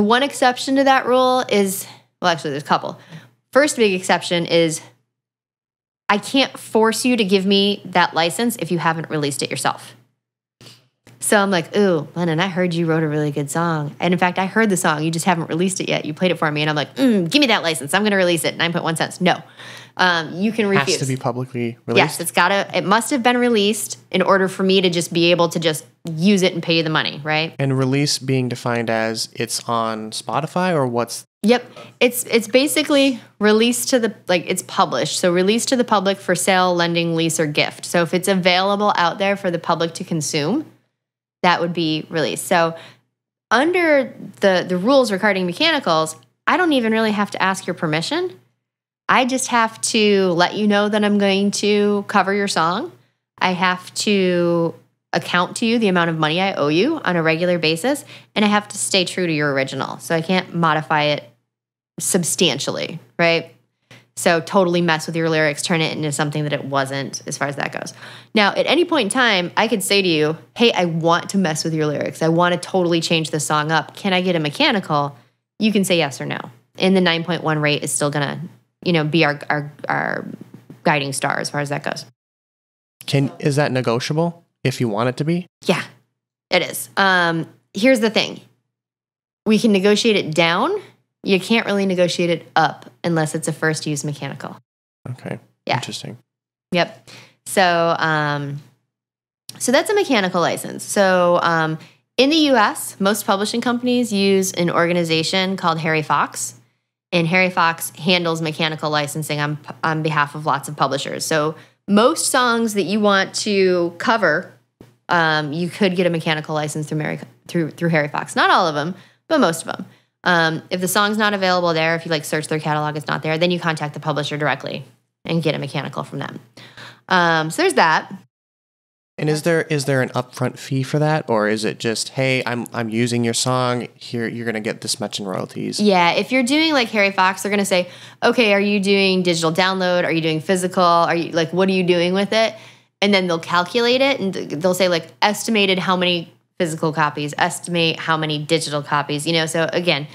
one exception to that rule is, well, actually there's a couple. First big exception is I can't force you to give me that license if you haven't released it yourself. So I'm like, ooh, Lennon, I heard you wrote a really good song. And in fact, I heard the song. You just haven't released it yet. You played it for me. And I'm like, give me that license. I'm going to release it. 9.1 cents. No. You can refuse. It has to be publicly released. Yes, it must have been released in order for me to just be able to just use it and pay you the money, right? And release being defined as it's on Spotify or what's... Yep. It's basically released to the, like it's published. So released to the public for sale, lending, lease, or gift. So if it's available out there for the public to consume, that would be released. So under the rules regarding mechanicals, I don't even really have to ask your permission. I just have to let you know that I'm going to cover your song. I have to account to you the amount of money I owe you on a regular basis, and I have to stay true to your original. So I can't modify it substantially, right? So totally mess with your lyrics, turn it into something that it wasn't as far as that goes. Now, at any point in time, I could say to you, hey, I want to mess with your lyrics. I want to totally change the song up. Can I get a mechanical? You can say yes or no. And the 9.1 rate is still going to, you know, be our guiding star as far as that goes. Is that negotiable if you want it to be? Yeah, it is. Here's the thing. We can negotiate it down. You can't really negotiate it up unless it's a first use mechanical. Okay. Yeah. Interesting. Yep. So, so that's a mechanical license. So, in the U.S., most publishing companies use an organization called Harry Fox, and Harry Fox handles mechanical licensing on behalf of lots of publishers. So, most songs that you want to cover, you could get a mechanical license through Harry Fox. Not all of them, but most of them. If the song's not available there, if you like search their catalog, it's not there, then you contact the publisher directly and get a mechanical from them. So there's that. And is there an upfront fee for that, or is it just, hey, I'm using your song here, you're gonna get this much in royalties? Yeah, if you're doing like Harry Fox, they're gonna say, okay, are you doing digital download? Are you doing physical? Are you like, what are you doing with it? And then they'll calculate it and they'll say like estimated how many physical copies, estimate how many digital copies, you know. So again,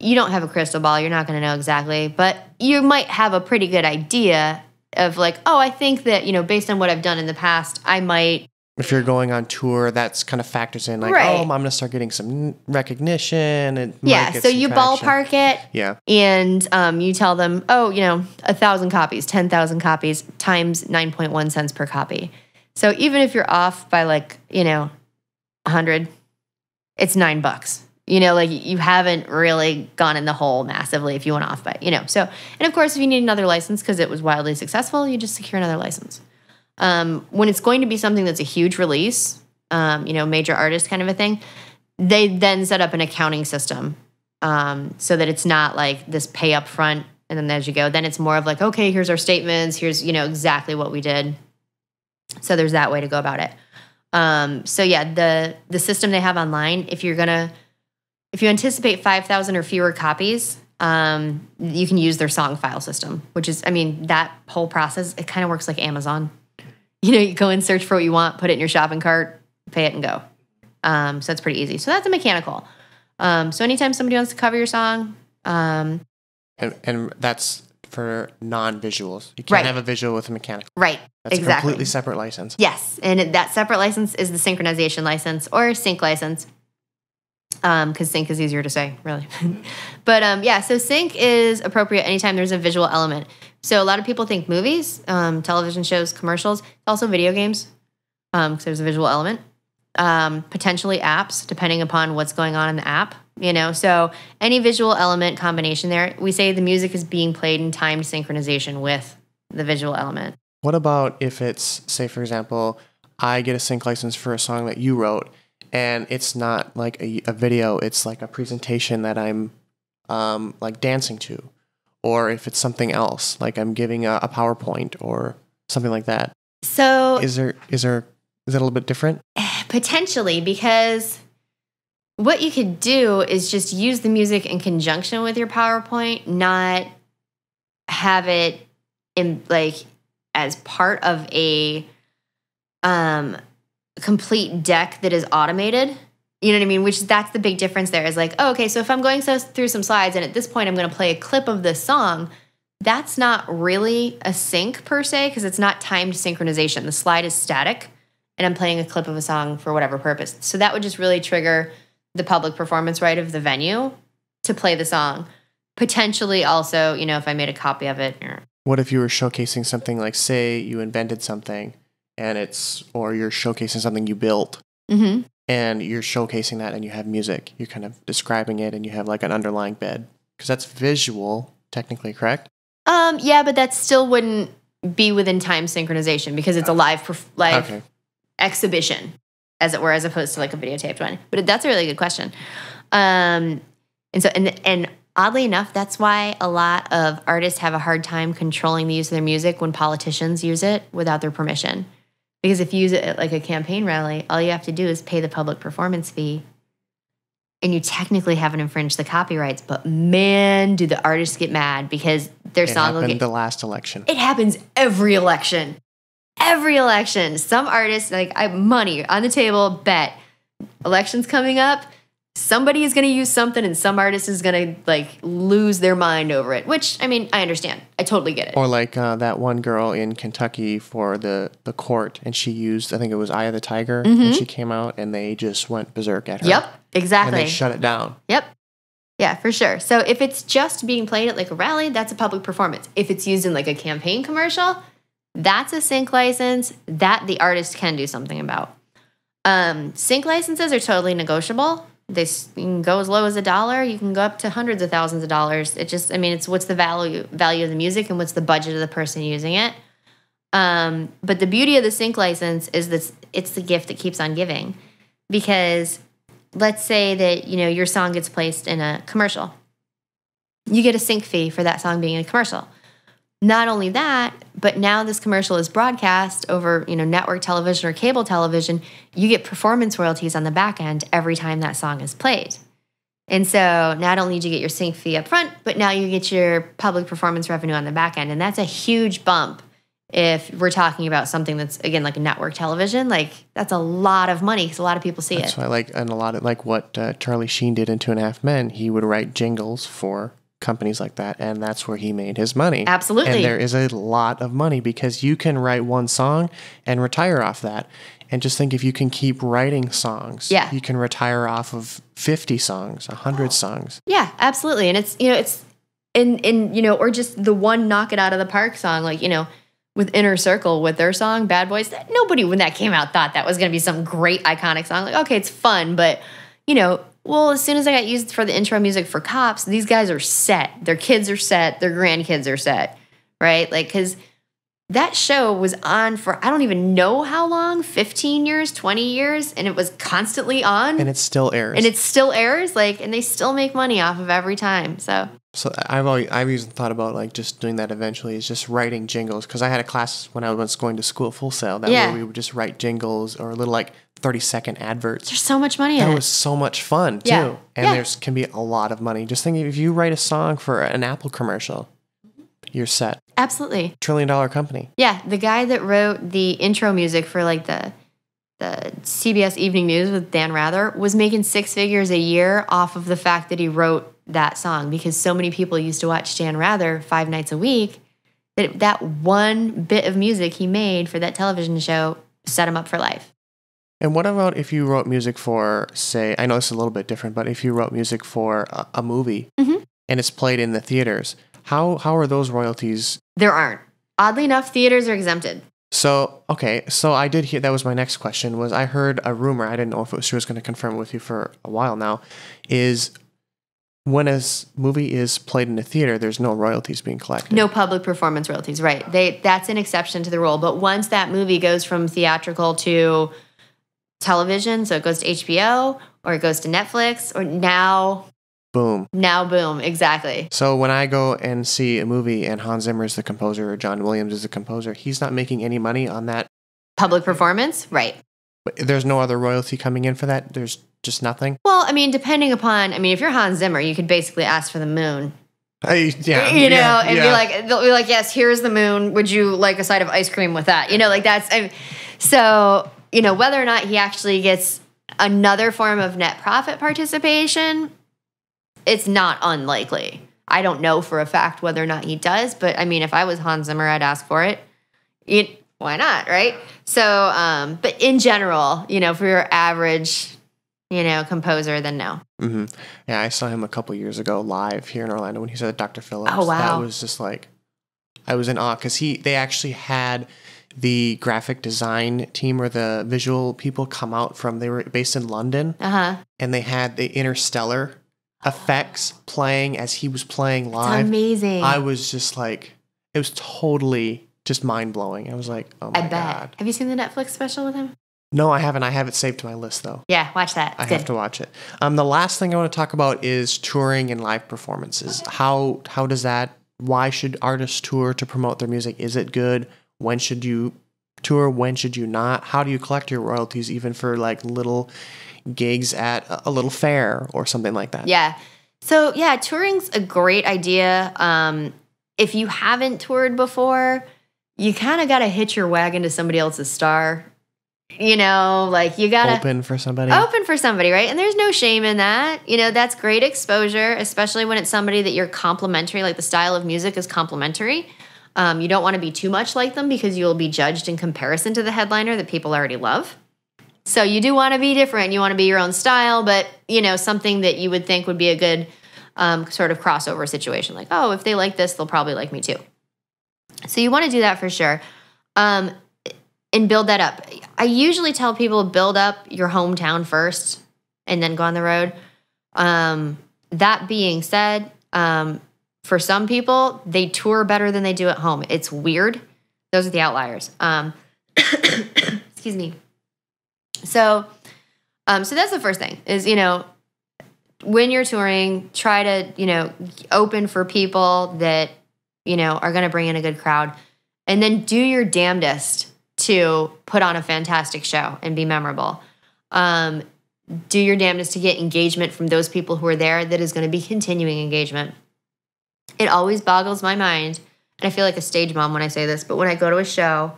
you don't have a crystal ball. You're not going to know exactly, but you might have a pretty good idea of like, oh, I think that, you know, based on what I've done in the past, I might. If you're going on tour, that's kind of factors in like, right. Oh, I'm going to start getting some recognition. And yeah. So you ballpark it. Yeah. And you tell them, oh, you know, 1,000 copies, 10,000 copies times 9.1 cents per copy. So even if you're off by like, you know, 100, it's $9. You know, like you haven't really gone in the hole massively if you went off by, you know. So, and of course, if you need another license because it was wildly successful, you just secure another license. When it's going to be something that's a huge release, you know, major artist kind of a thing, they then set up an accounting system so that it's not like this pay up front and then as you go. Then it's more of like, okay, here's our statements. Here's, you know, exactly what we did. So there's that way to go about it. So yeah, the system they have online, if you anticipate 5,000 or fewer copies, you can use their song file system, which is, I mean, that whole process, it kind of works like Amazon. You know, you go and search for what you want, put it in your shopping cart, pay it and go. So that's pretty easy. So that's a mechanical. So anytime somebody wants to cover your song. And that's for non-visuals. You can't have a visual with a mechanical. Right. That's exactly. A completely separate license. Yes. And that separate license is the synchronization license or sync license. Because sync is easier to say, really. But yeah, so sync is appropriate anytime there's a visual element. So a lot of people think movies, television shows, commercials, also video games, because there's a visual element. Potentially apps, depending upon what's going on in the app. You know, so any visual element combination there, we say the music is being played in timed synchronization with the visual element. What about if it's, say, for example, I get a sync license for a song that you wrote, and it's not like a video, it's like a presentation that I'm like dancing to, or if it's something else, like I'm giving a PowerPoint or something like that. So is that a little bit different? Potentially, because What you could do is just use the music in conjunction with your PowerPoint, not have it in like as part of a complete deck that is automated. You know what I mean? Which that's the big difference there is like, oh, okay, so if I'm going through some slides and at this point I'm going to play a clip of this song, that's not really a sync per se because it's not timed synchronization. The slide is static and I'm playing a clip of a song for whatever purpose. So that would just really trigger the public performance right of the venue to play the song. Potentially also, you know, if I made a copy of it. What if you were showcasing something like, say you invented something and it's, or you're showcasing something you built and you're showcasing that and you have music, you're kind of describing it and you have like an underlying bed because that's visual technically, correct? Yeah, but that still wouldn't be within time synchronization because it's a live exhibition, as it were, as opposed to like a videotaped one. But that's a really good question. And oddly enough, that's why a lot of artists have a hard time controlling the use of their music when politicians use it without their permission. Because if you use it at like a campaign rally, all you have to do is pay the public performance fee and you technically haven't infringed the copyrights, but man, do the artists get mad because their song will get... It happened the last election. It happens every election. Every election. Some artists, like I have money on the table, bet. Election's coming up, somebody is going to use something and some artist is going to like lose their mind over it, which, I mean, I understand. I totally get it. Or like that one girl in Kentucky for the court and she used, I think it was Eye of the Tiger and she came out and they just went berserk at her. Yep. Exactly. And they shut it down. Yep. Yeah, for sure. So if it's just being played at like a rally, that's a public performance. If it's used in like a campaign commercial, that's a sync license that the artist can do something about. Sync licenses are totally negotiable. They can go as low as $1. You can go up to hundreds of thousands of dollars. It just, I mean, it's what's the value of the music and what's the budget of the person using it. But the beauty of the sync license is that it's the gift that keeps on giving because... Let's say that, you know, your song gets placed in a commercial. You get a sync fee for that song being in a commercial. Not only that, but now this commercial is broadcast over, you know, network television or cable television. You get performance royalties on the back end every time that song is played. And so not only do you get your sync fee up front, but now you get your public performance revenue on the back end. And that's a huge bump if we're talking about something that's, again, like a network television. Like, that's a lot of money because a lot of people see it. That's why, like, and a lot of, like, what Charlie Sheen did in 2.5 Men, he would write jingles for companies like that, and that's where he made his money. Absolutely. And there is a lot of money because you can write one song and retire off that. And just think if you can keep writing songs, yeah, you can retire off of 50 songs, 100 songs. Yeah, absolutely. And it's, you know, it's, and you know, or just the one knock it out of the park song, like, you know, with Inner Circle, with their song, Bad Boys, that nobody when that came out thought that was going to be some great iconic song. Like, okay, it's fun, but, you know, well, as soon as I got used for the intro music for Cops, these guys are set. Their kids are set. Their grandkids are set, right? Like, because that show was on for, I don't even know how long, 15 years, 20 years, and it was constantly on. And it still airs. And it still airs, like, and they still make money off of every time, so... So I've even thought about like just doing that eventually is just writing jingles because I had a class when I was going to school at Full Sail that where we would just write jingles or little like 30-second adverts. There's so much money in it. That was so much fun too. And there's can be a lot of money. Just think if you write a song for an Apple commercial, you're set. Absolutely. $1 trillion company. Yeah. The guy that wrote the intro music for like the CBS Evening News with Dan Rather was making $6 figures a year off of the fact that he wrote that song because so many people used to watch Dan Rather 5 nights a week that that one bit of music he made for that television show set him up for life. And what about if you wrote music for, say, I know it's a little bit different, but if you wrote music for a movie and it's played in the theaters, how are those royalties? There aren't. Oddly enough, theaters are exempted. So, okay, so I did hear, that was my next question, was I heard a rumor, I didn't know if it was, she was going to confirm it with you for a while now, is... When a movie is played in a theater, there's no royalties being collected. No public performance royalties, right. That's an exception to the rule. But once that movie goes from theatrical to television, so it goes to HBO or it goes to Netflix or now... Boom. Now boom, exactly. So when I go and see a movie and Hans Zimmer is the composer or John Williams is the composer, he's not making any money on that. Public performance, right. But there's no other royalty coming in for that? There's just nothing? Well, I mean, depending upon, I mean, if you're Hans Zimmer, you could basically ask for the moon. Be like, they'll be like, yes, here's the moon. Would you like a side of ice cream with that? You know, like that's, so, you know, whether or not he actually gets another form of net profit participation, it's not unlikely. I don't know for a fact whether or not he does, but I mean, if I was Hans Zimmer, I'd ask for it. Why not, right? So, but in general, you know, for your average, you know, composer, then no. Mm-hmm. Yeah, I saw him a couple years ago live here in Orlando when he said Dr. Phillips. Oh, wow. That was just like, I was in awe because they actually had the graphic design team or the visual people come out from, they were based in London. Uh-huh. And they had the Interstellar effects playing as he was playing live. It's amazing. I was just like, it was totally just mind-blowing. I was like, oh my God. Have you seen the Netflix special with him? No, I haven't. I have it saved to my list, though. Yeah, watch that. I have to watch it. The last thing I want to talk about is touring and live performances. Okay. How does that, why should artists tour to promote their music? Is it good? When should you tour? When should you not? How do you collect your royalties even for like little gigs at a little fair or something like that? Yeah. So yeah, touring's a great idea. If you haven't toured before, you kind of got to hitch your wagon to somebody else's star. You know, like you gotta open for somebody, right? And there's no shame in that. You know, that's great exposure, especially when it's somebody that you're complimentary, like the style of music is complimentary. You don't want to be too much like them because you'll be judged in comparison to the headliner that people already love. So you do want to be different. You want to be your own style, but, you know, something that you would think would be a good sort of crossover situation. Like, oh, if they like this, they'll probably like me too. So you want to do that for sure. And build that up. I usually tell people build up your hometown first and then go on the road. That being said, for some people, they tour better than they do at home. It's weird. Those are the outliers. Excuse me. So that's the first thing is, you know, when you're touring, try to, you know, open for people that, you know, are going to bring in a good crowd. And then do your damnedest to put on a fantastic show and be memorable. Do your damnedest to get engagement from those people who are there that is going to be continuing engagement. It always boggles my mind, and I feel like a stage mom when I say this, but when I go to a show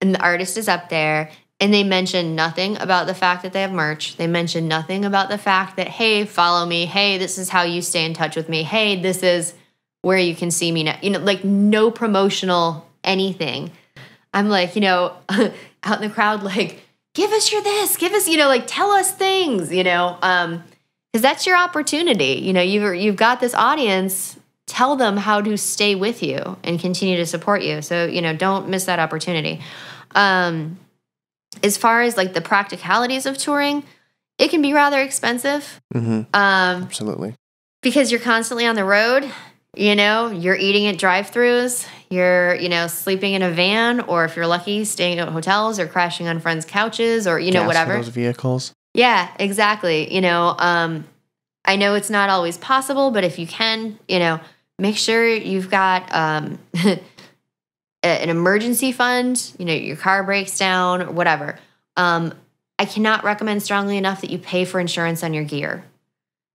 and the artist is up there and they mention nothing about the fact that they have merch, they mention nothing about the fact that, hey, follow me, hey, this is how you stay in touch with me, hey, this is where you can see me now. You know, like no promotional anything. I'm like, you know, out in the crowd, like, give us your this, give us, you know, like, tell us things, you know, because that's your opportunity. You know, you've got this audience. Tell them how to stay with you and continue to support you. So, you know, don't miss that opportunity. As far as like the practicalities of touring, it can be rather expensive. Mm-hmm. Absolutely. Because you're constantly on the road. You know, you're eating at drive-thrus, you're, you know, sleeping in a van, or if you're lucky, staying at hotels or crashing on friends' couches or, you know, whatever. Gas for those vehicles. Yeah, exactly. You know, I know it's not always possible, but if you can, you know, make sure you've got an emergency fund, you know, your car breaks down or whatever. I cannot recommend strongly enough that you pay for insurance on your gear.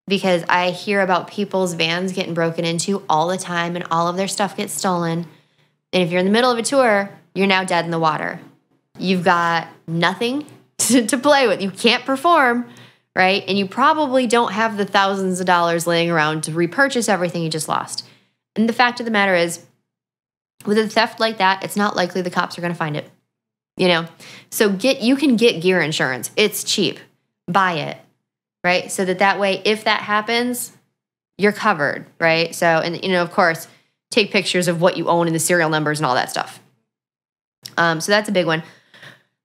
Because I hear about people's vans getting broken into all the time and all of their stuff gets stolen. And if you're in the middle of a tour, you're now dead in the water. You've got nothing to play with. You can't perform, right? And you probably don't have the thousands of dollars laying around to repurchase everything you just lost. And the fact of the matter is, with a theft like that, it's not likely the cops are going to find it. You know? So you can get gear insurance. It's cheap. Buy it. Right? So that way, if that happens, you're covered, right? So, and, you know, of course, take pictures of what you own and the serial numbers and all that stuff. So that's a big one.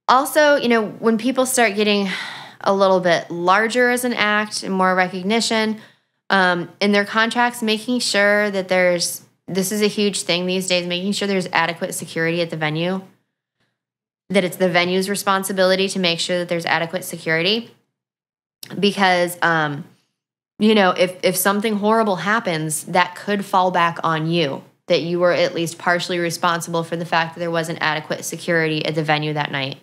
Also, you know, when people start getting a little bit larger as an act and more recognition, in their contracts, making sure that this is a huge thing these days, making sure there's adequate security at the venue, that it's the venue's responsibility to make sure that there's adequate security. Because, you know, if something horrible happens, that could fall back on you, that you were at least partially responsible for the fact that there wasn't adequate security at the venue that night.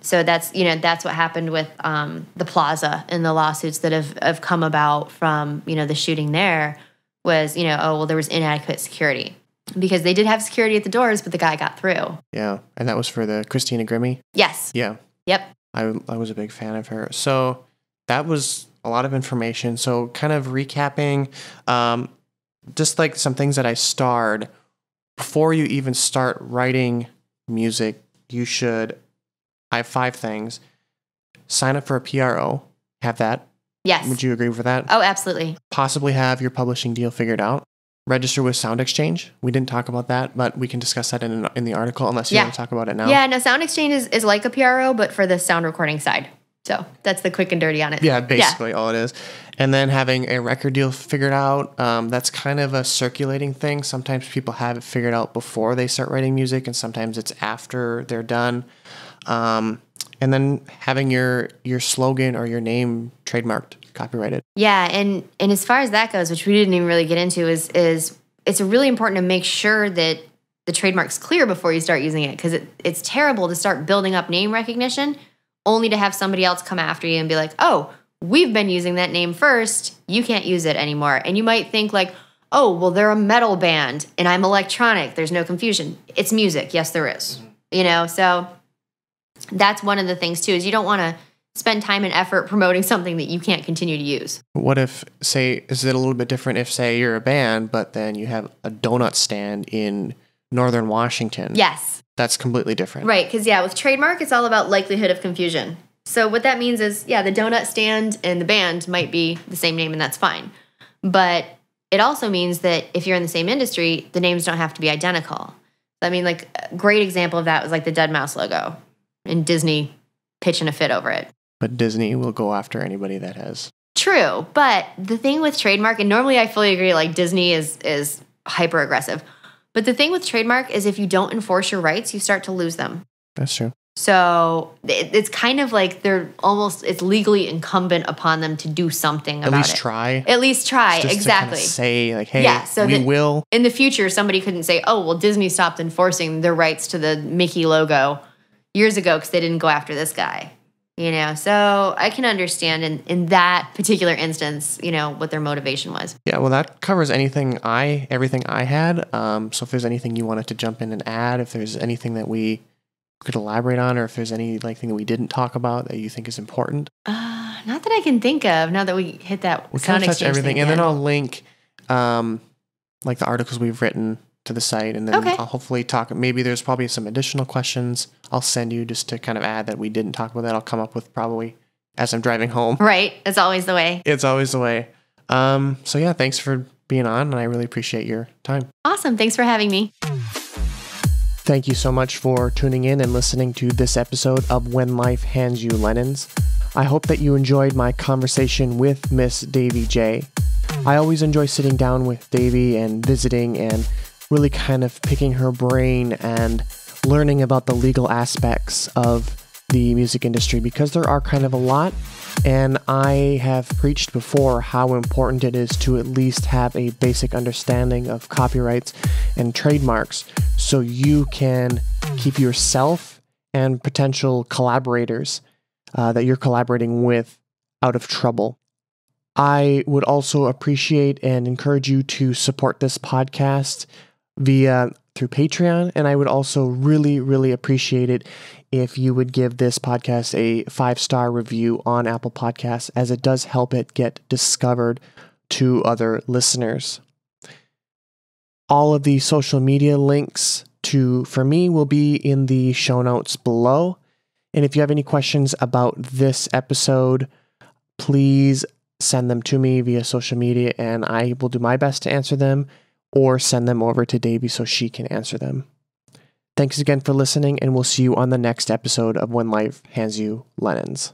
So that's, you know, that's what happened with the Plaza and the lawsuits that have come about from, you know, the shooting there was, you know, oh, well, there was inadequate security. Because they did have security at the doors, but the guy got through. Yeah. And that was for the Christina Grimmie? Yes. Yeah. Yep. I was a big fan of her. So that was a lot of information. So kind of recapping, just like some things that I starred. Before you even start writing music, you should, I have 5 things. Sign up for a PRO. Have that. Yes. Would you agree with that? Oh, absolutely. Possibly have your publishing deal figured out. Register with Sound Exchange. We didn't talk about that, but we can discuss that in the article, unless you want to talk about it now. Yeah, no, Sound Exchange is like a PRO, but for the sound recording side. So that's the quick and dirty on it. Yeah, basically all it is. And then having a record deal figured out. That's kind of a circulating thing. Sometimes people have it figured out before they start writing music, and sometimes it's after they're done. And then having your slogan or your name trademarked. Copyrighted. Yeah, and as far as that goes, which we didn't even really get into, is it's really important to make sure that the trademark's clear before you start using it, because it's terrible to start building up name recognition only to have somebody else come after you and be like, oh, we've been using that name first, you can't use it anymore. And you might think like, oh, well, they're a metal band and I'm electronic, there's no confusion. It's music. Yes, there is. Mm-hmm. You know, so that's one of the things too, is you don't want to spend time and effort promoting something that you can't continue to use. What if, say, is it a little bit different if, say, you're a band, but then you have a donut stand in Northern Washington? Yes. That's completely different. Right, because, yeah, with trademark, it's all about likelihood of confusion. So what that means is, yeah, the donut stand and the band might be the same name, and that's fine. But it also means that if you're in the same industry, the names don't have to be identical. I mean, like, a great example of that was, like, the Deadmau5 logo and Disney pitching a fit over it. But Disney will go after anybody that has. True. But the thing with trademark, and normally I fully agree, like Disney is hyper aggressive. But the thing with trademark is if you don't enforce your rights, you start to lose them. That's true. So it's kind of like they're almost, it's legally incumbent upon them to do something about it. At least try. At least try. It's just exactly. To kind of say like, hey, yeah, so we will. In the future, somebody couldn't say, oh, well, Disney stopped enforcing their rights to the Mickey logo years ago because they didn't go after this guy. You know, so I can understand in that particular instance, you know, what their motivation was. Yeah, well, that covers everything I had. So if there's anything you wanted to jump in and add, if there's anything that we could elaborate on, or if there's any like thing that we didn't talk about that you think is important. Not that I can think of. Now that we hit that, we kind of touch everything, and then I'll link like the articles we've written to the site, and then I'll hopefully talk. Maybe there's probably some additional questions I'll send you just to kind of add that we didn't talk about that I'll come up with probably as I'm driving home. Right. It's always the way. It's always the way. So yeah, thanks for being on, and I really appreciate your time. Awesome. Thanks for having me. Thank you so much for tuning in and listening to this episode of When Life Hands You Lennons. I hope that you enjoyed my conversation with Miss Davey Jay. I always enjoy sitting down with Davey and visiting and really kind of picking her brain and learning about the legal aspects of the music industry, because there are kind of a lot, and I have preached before how important it is to at least have a basic understanding of copyrights and trademarks so you can keep yourself and potential collaborators that you're collaborating with out of trouble. I would also appreciate and encourage you to support this podcast through Patreon, and I would also really, really appreciate it if you would give this podcast a 5-star review on Apple Podcasts, as it does help it get discovered to other listeners. All of the social media links for me will be in the show notes below, and if you have any questions about this episode, please send them to me via social media, and I will do my best to answer them, or send them over to Davey so she can answer them. Thanks again for listening, and we'll see you on the next episode of When Life Hands You Lennons.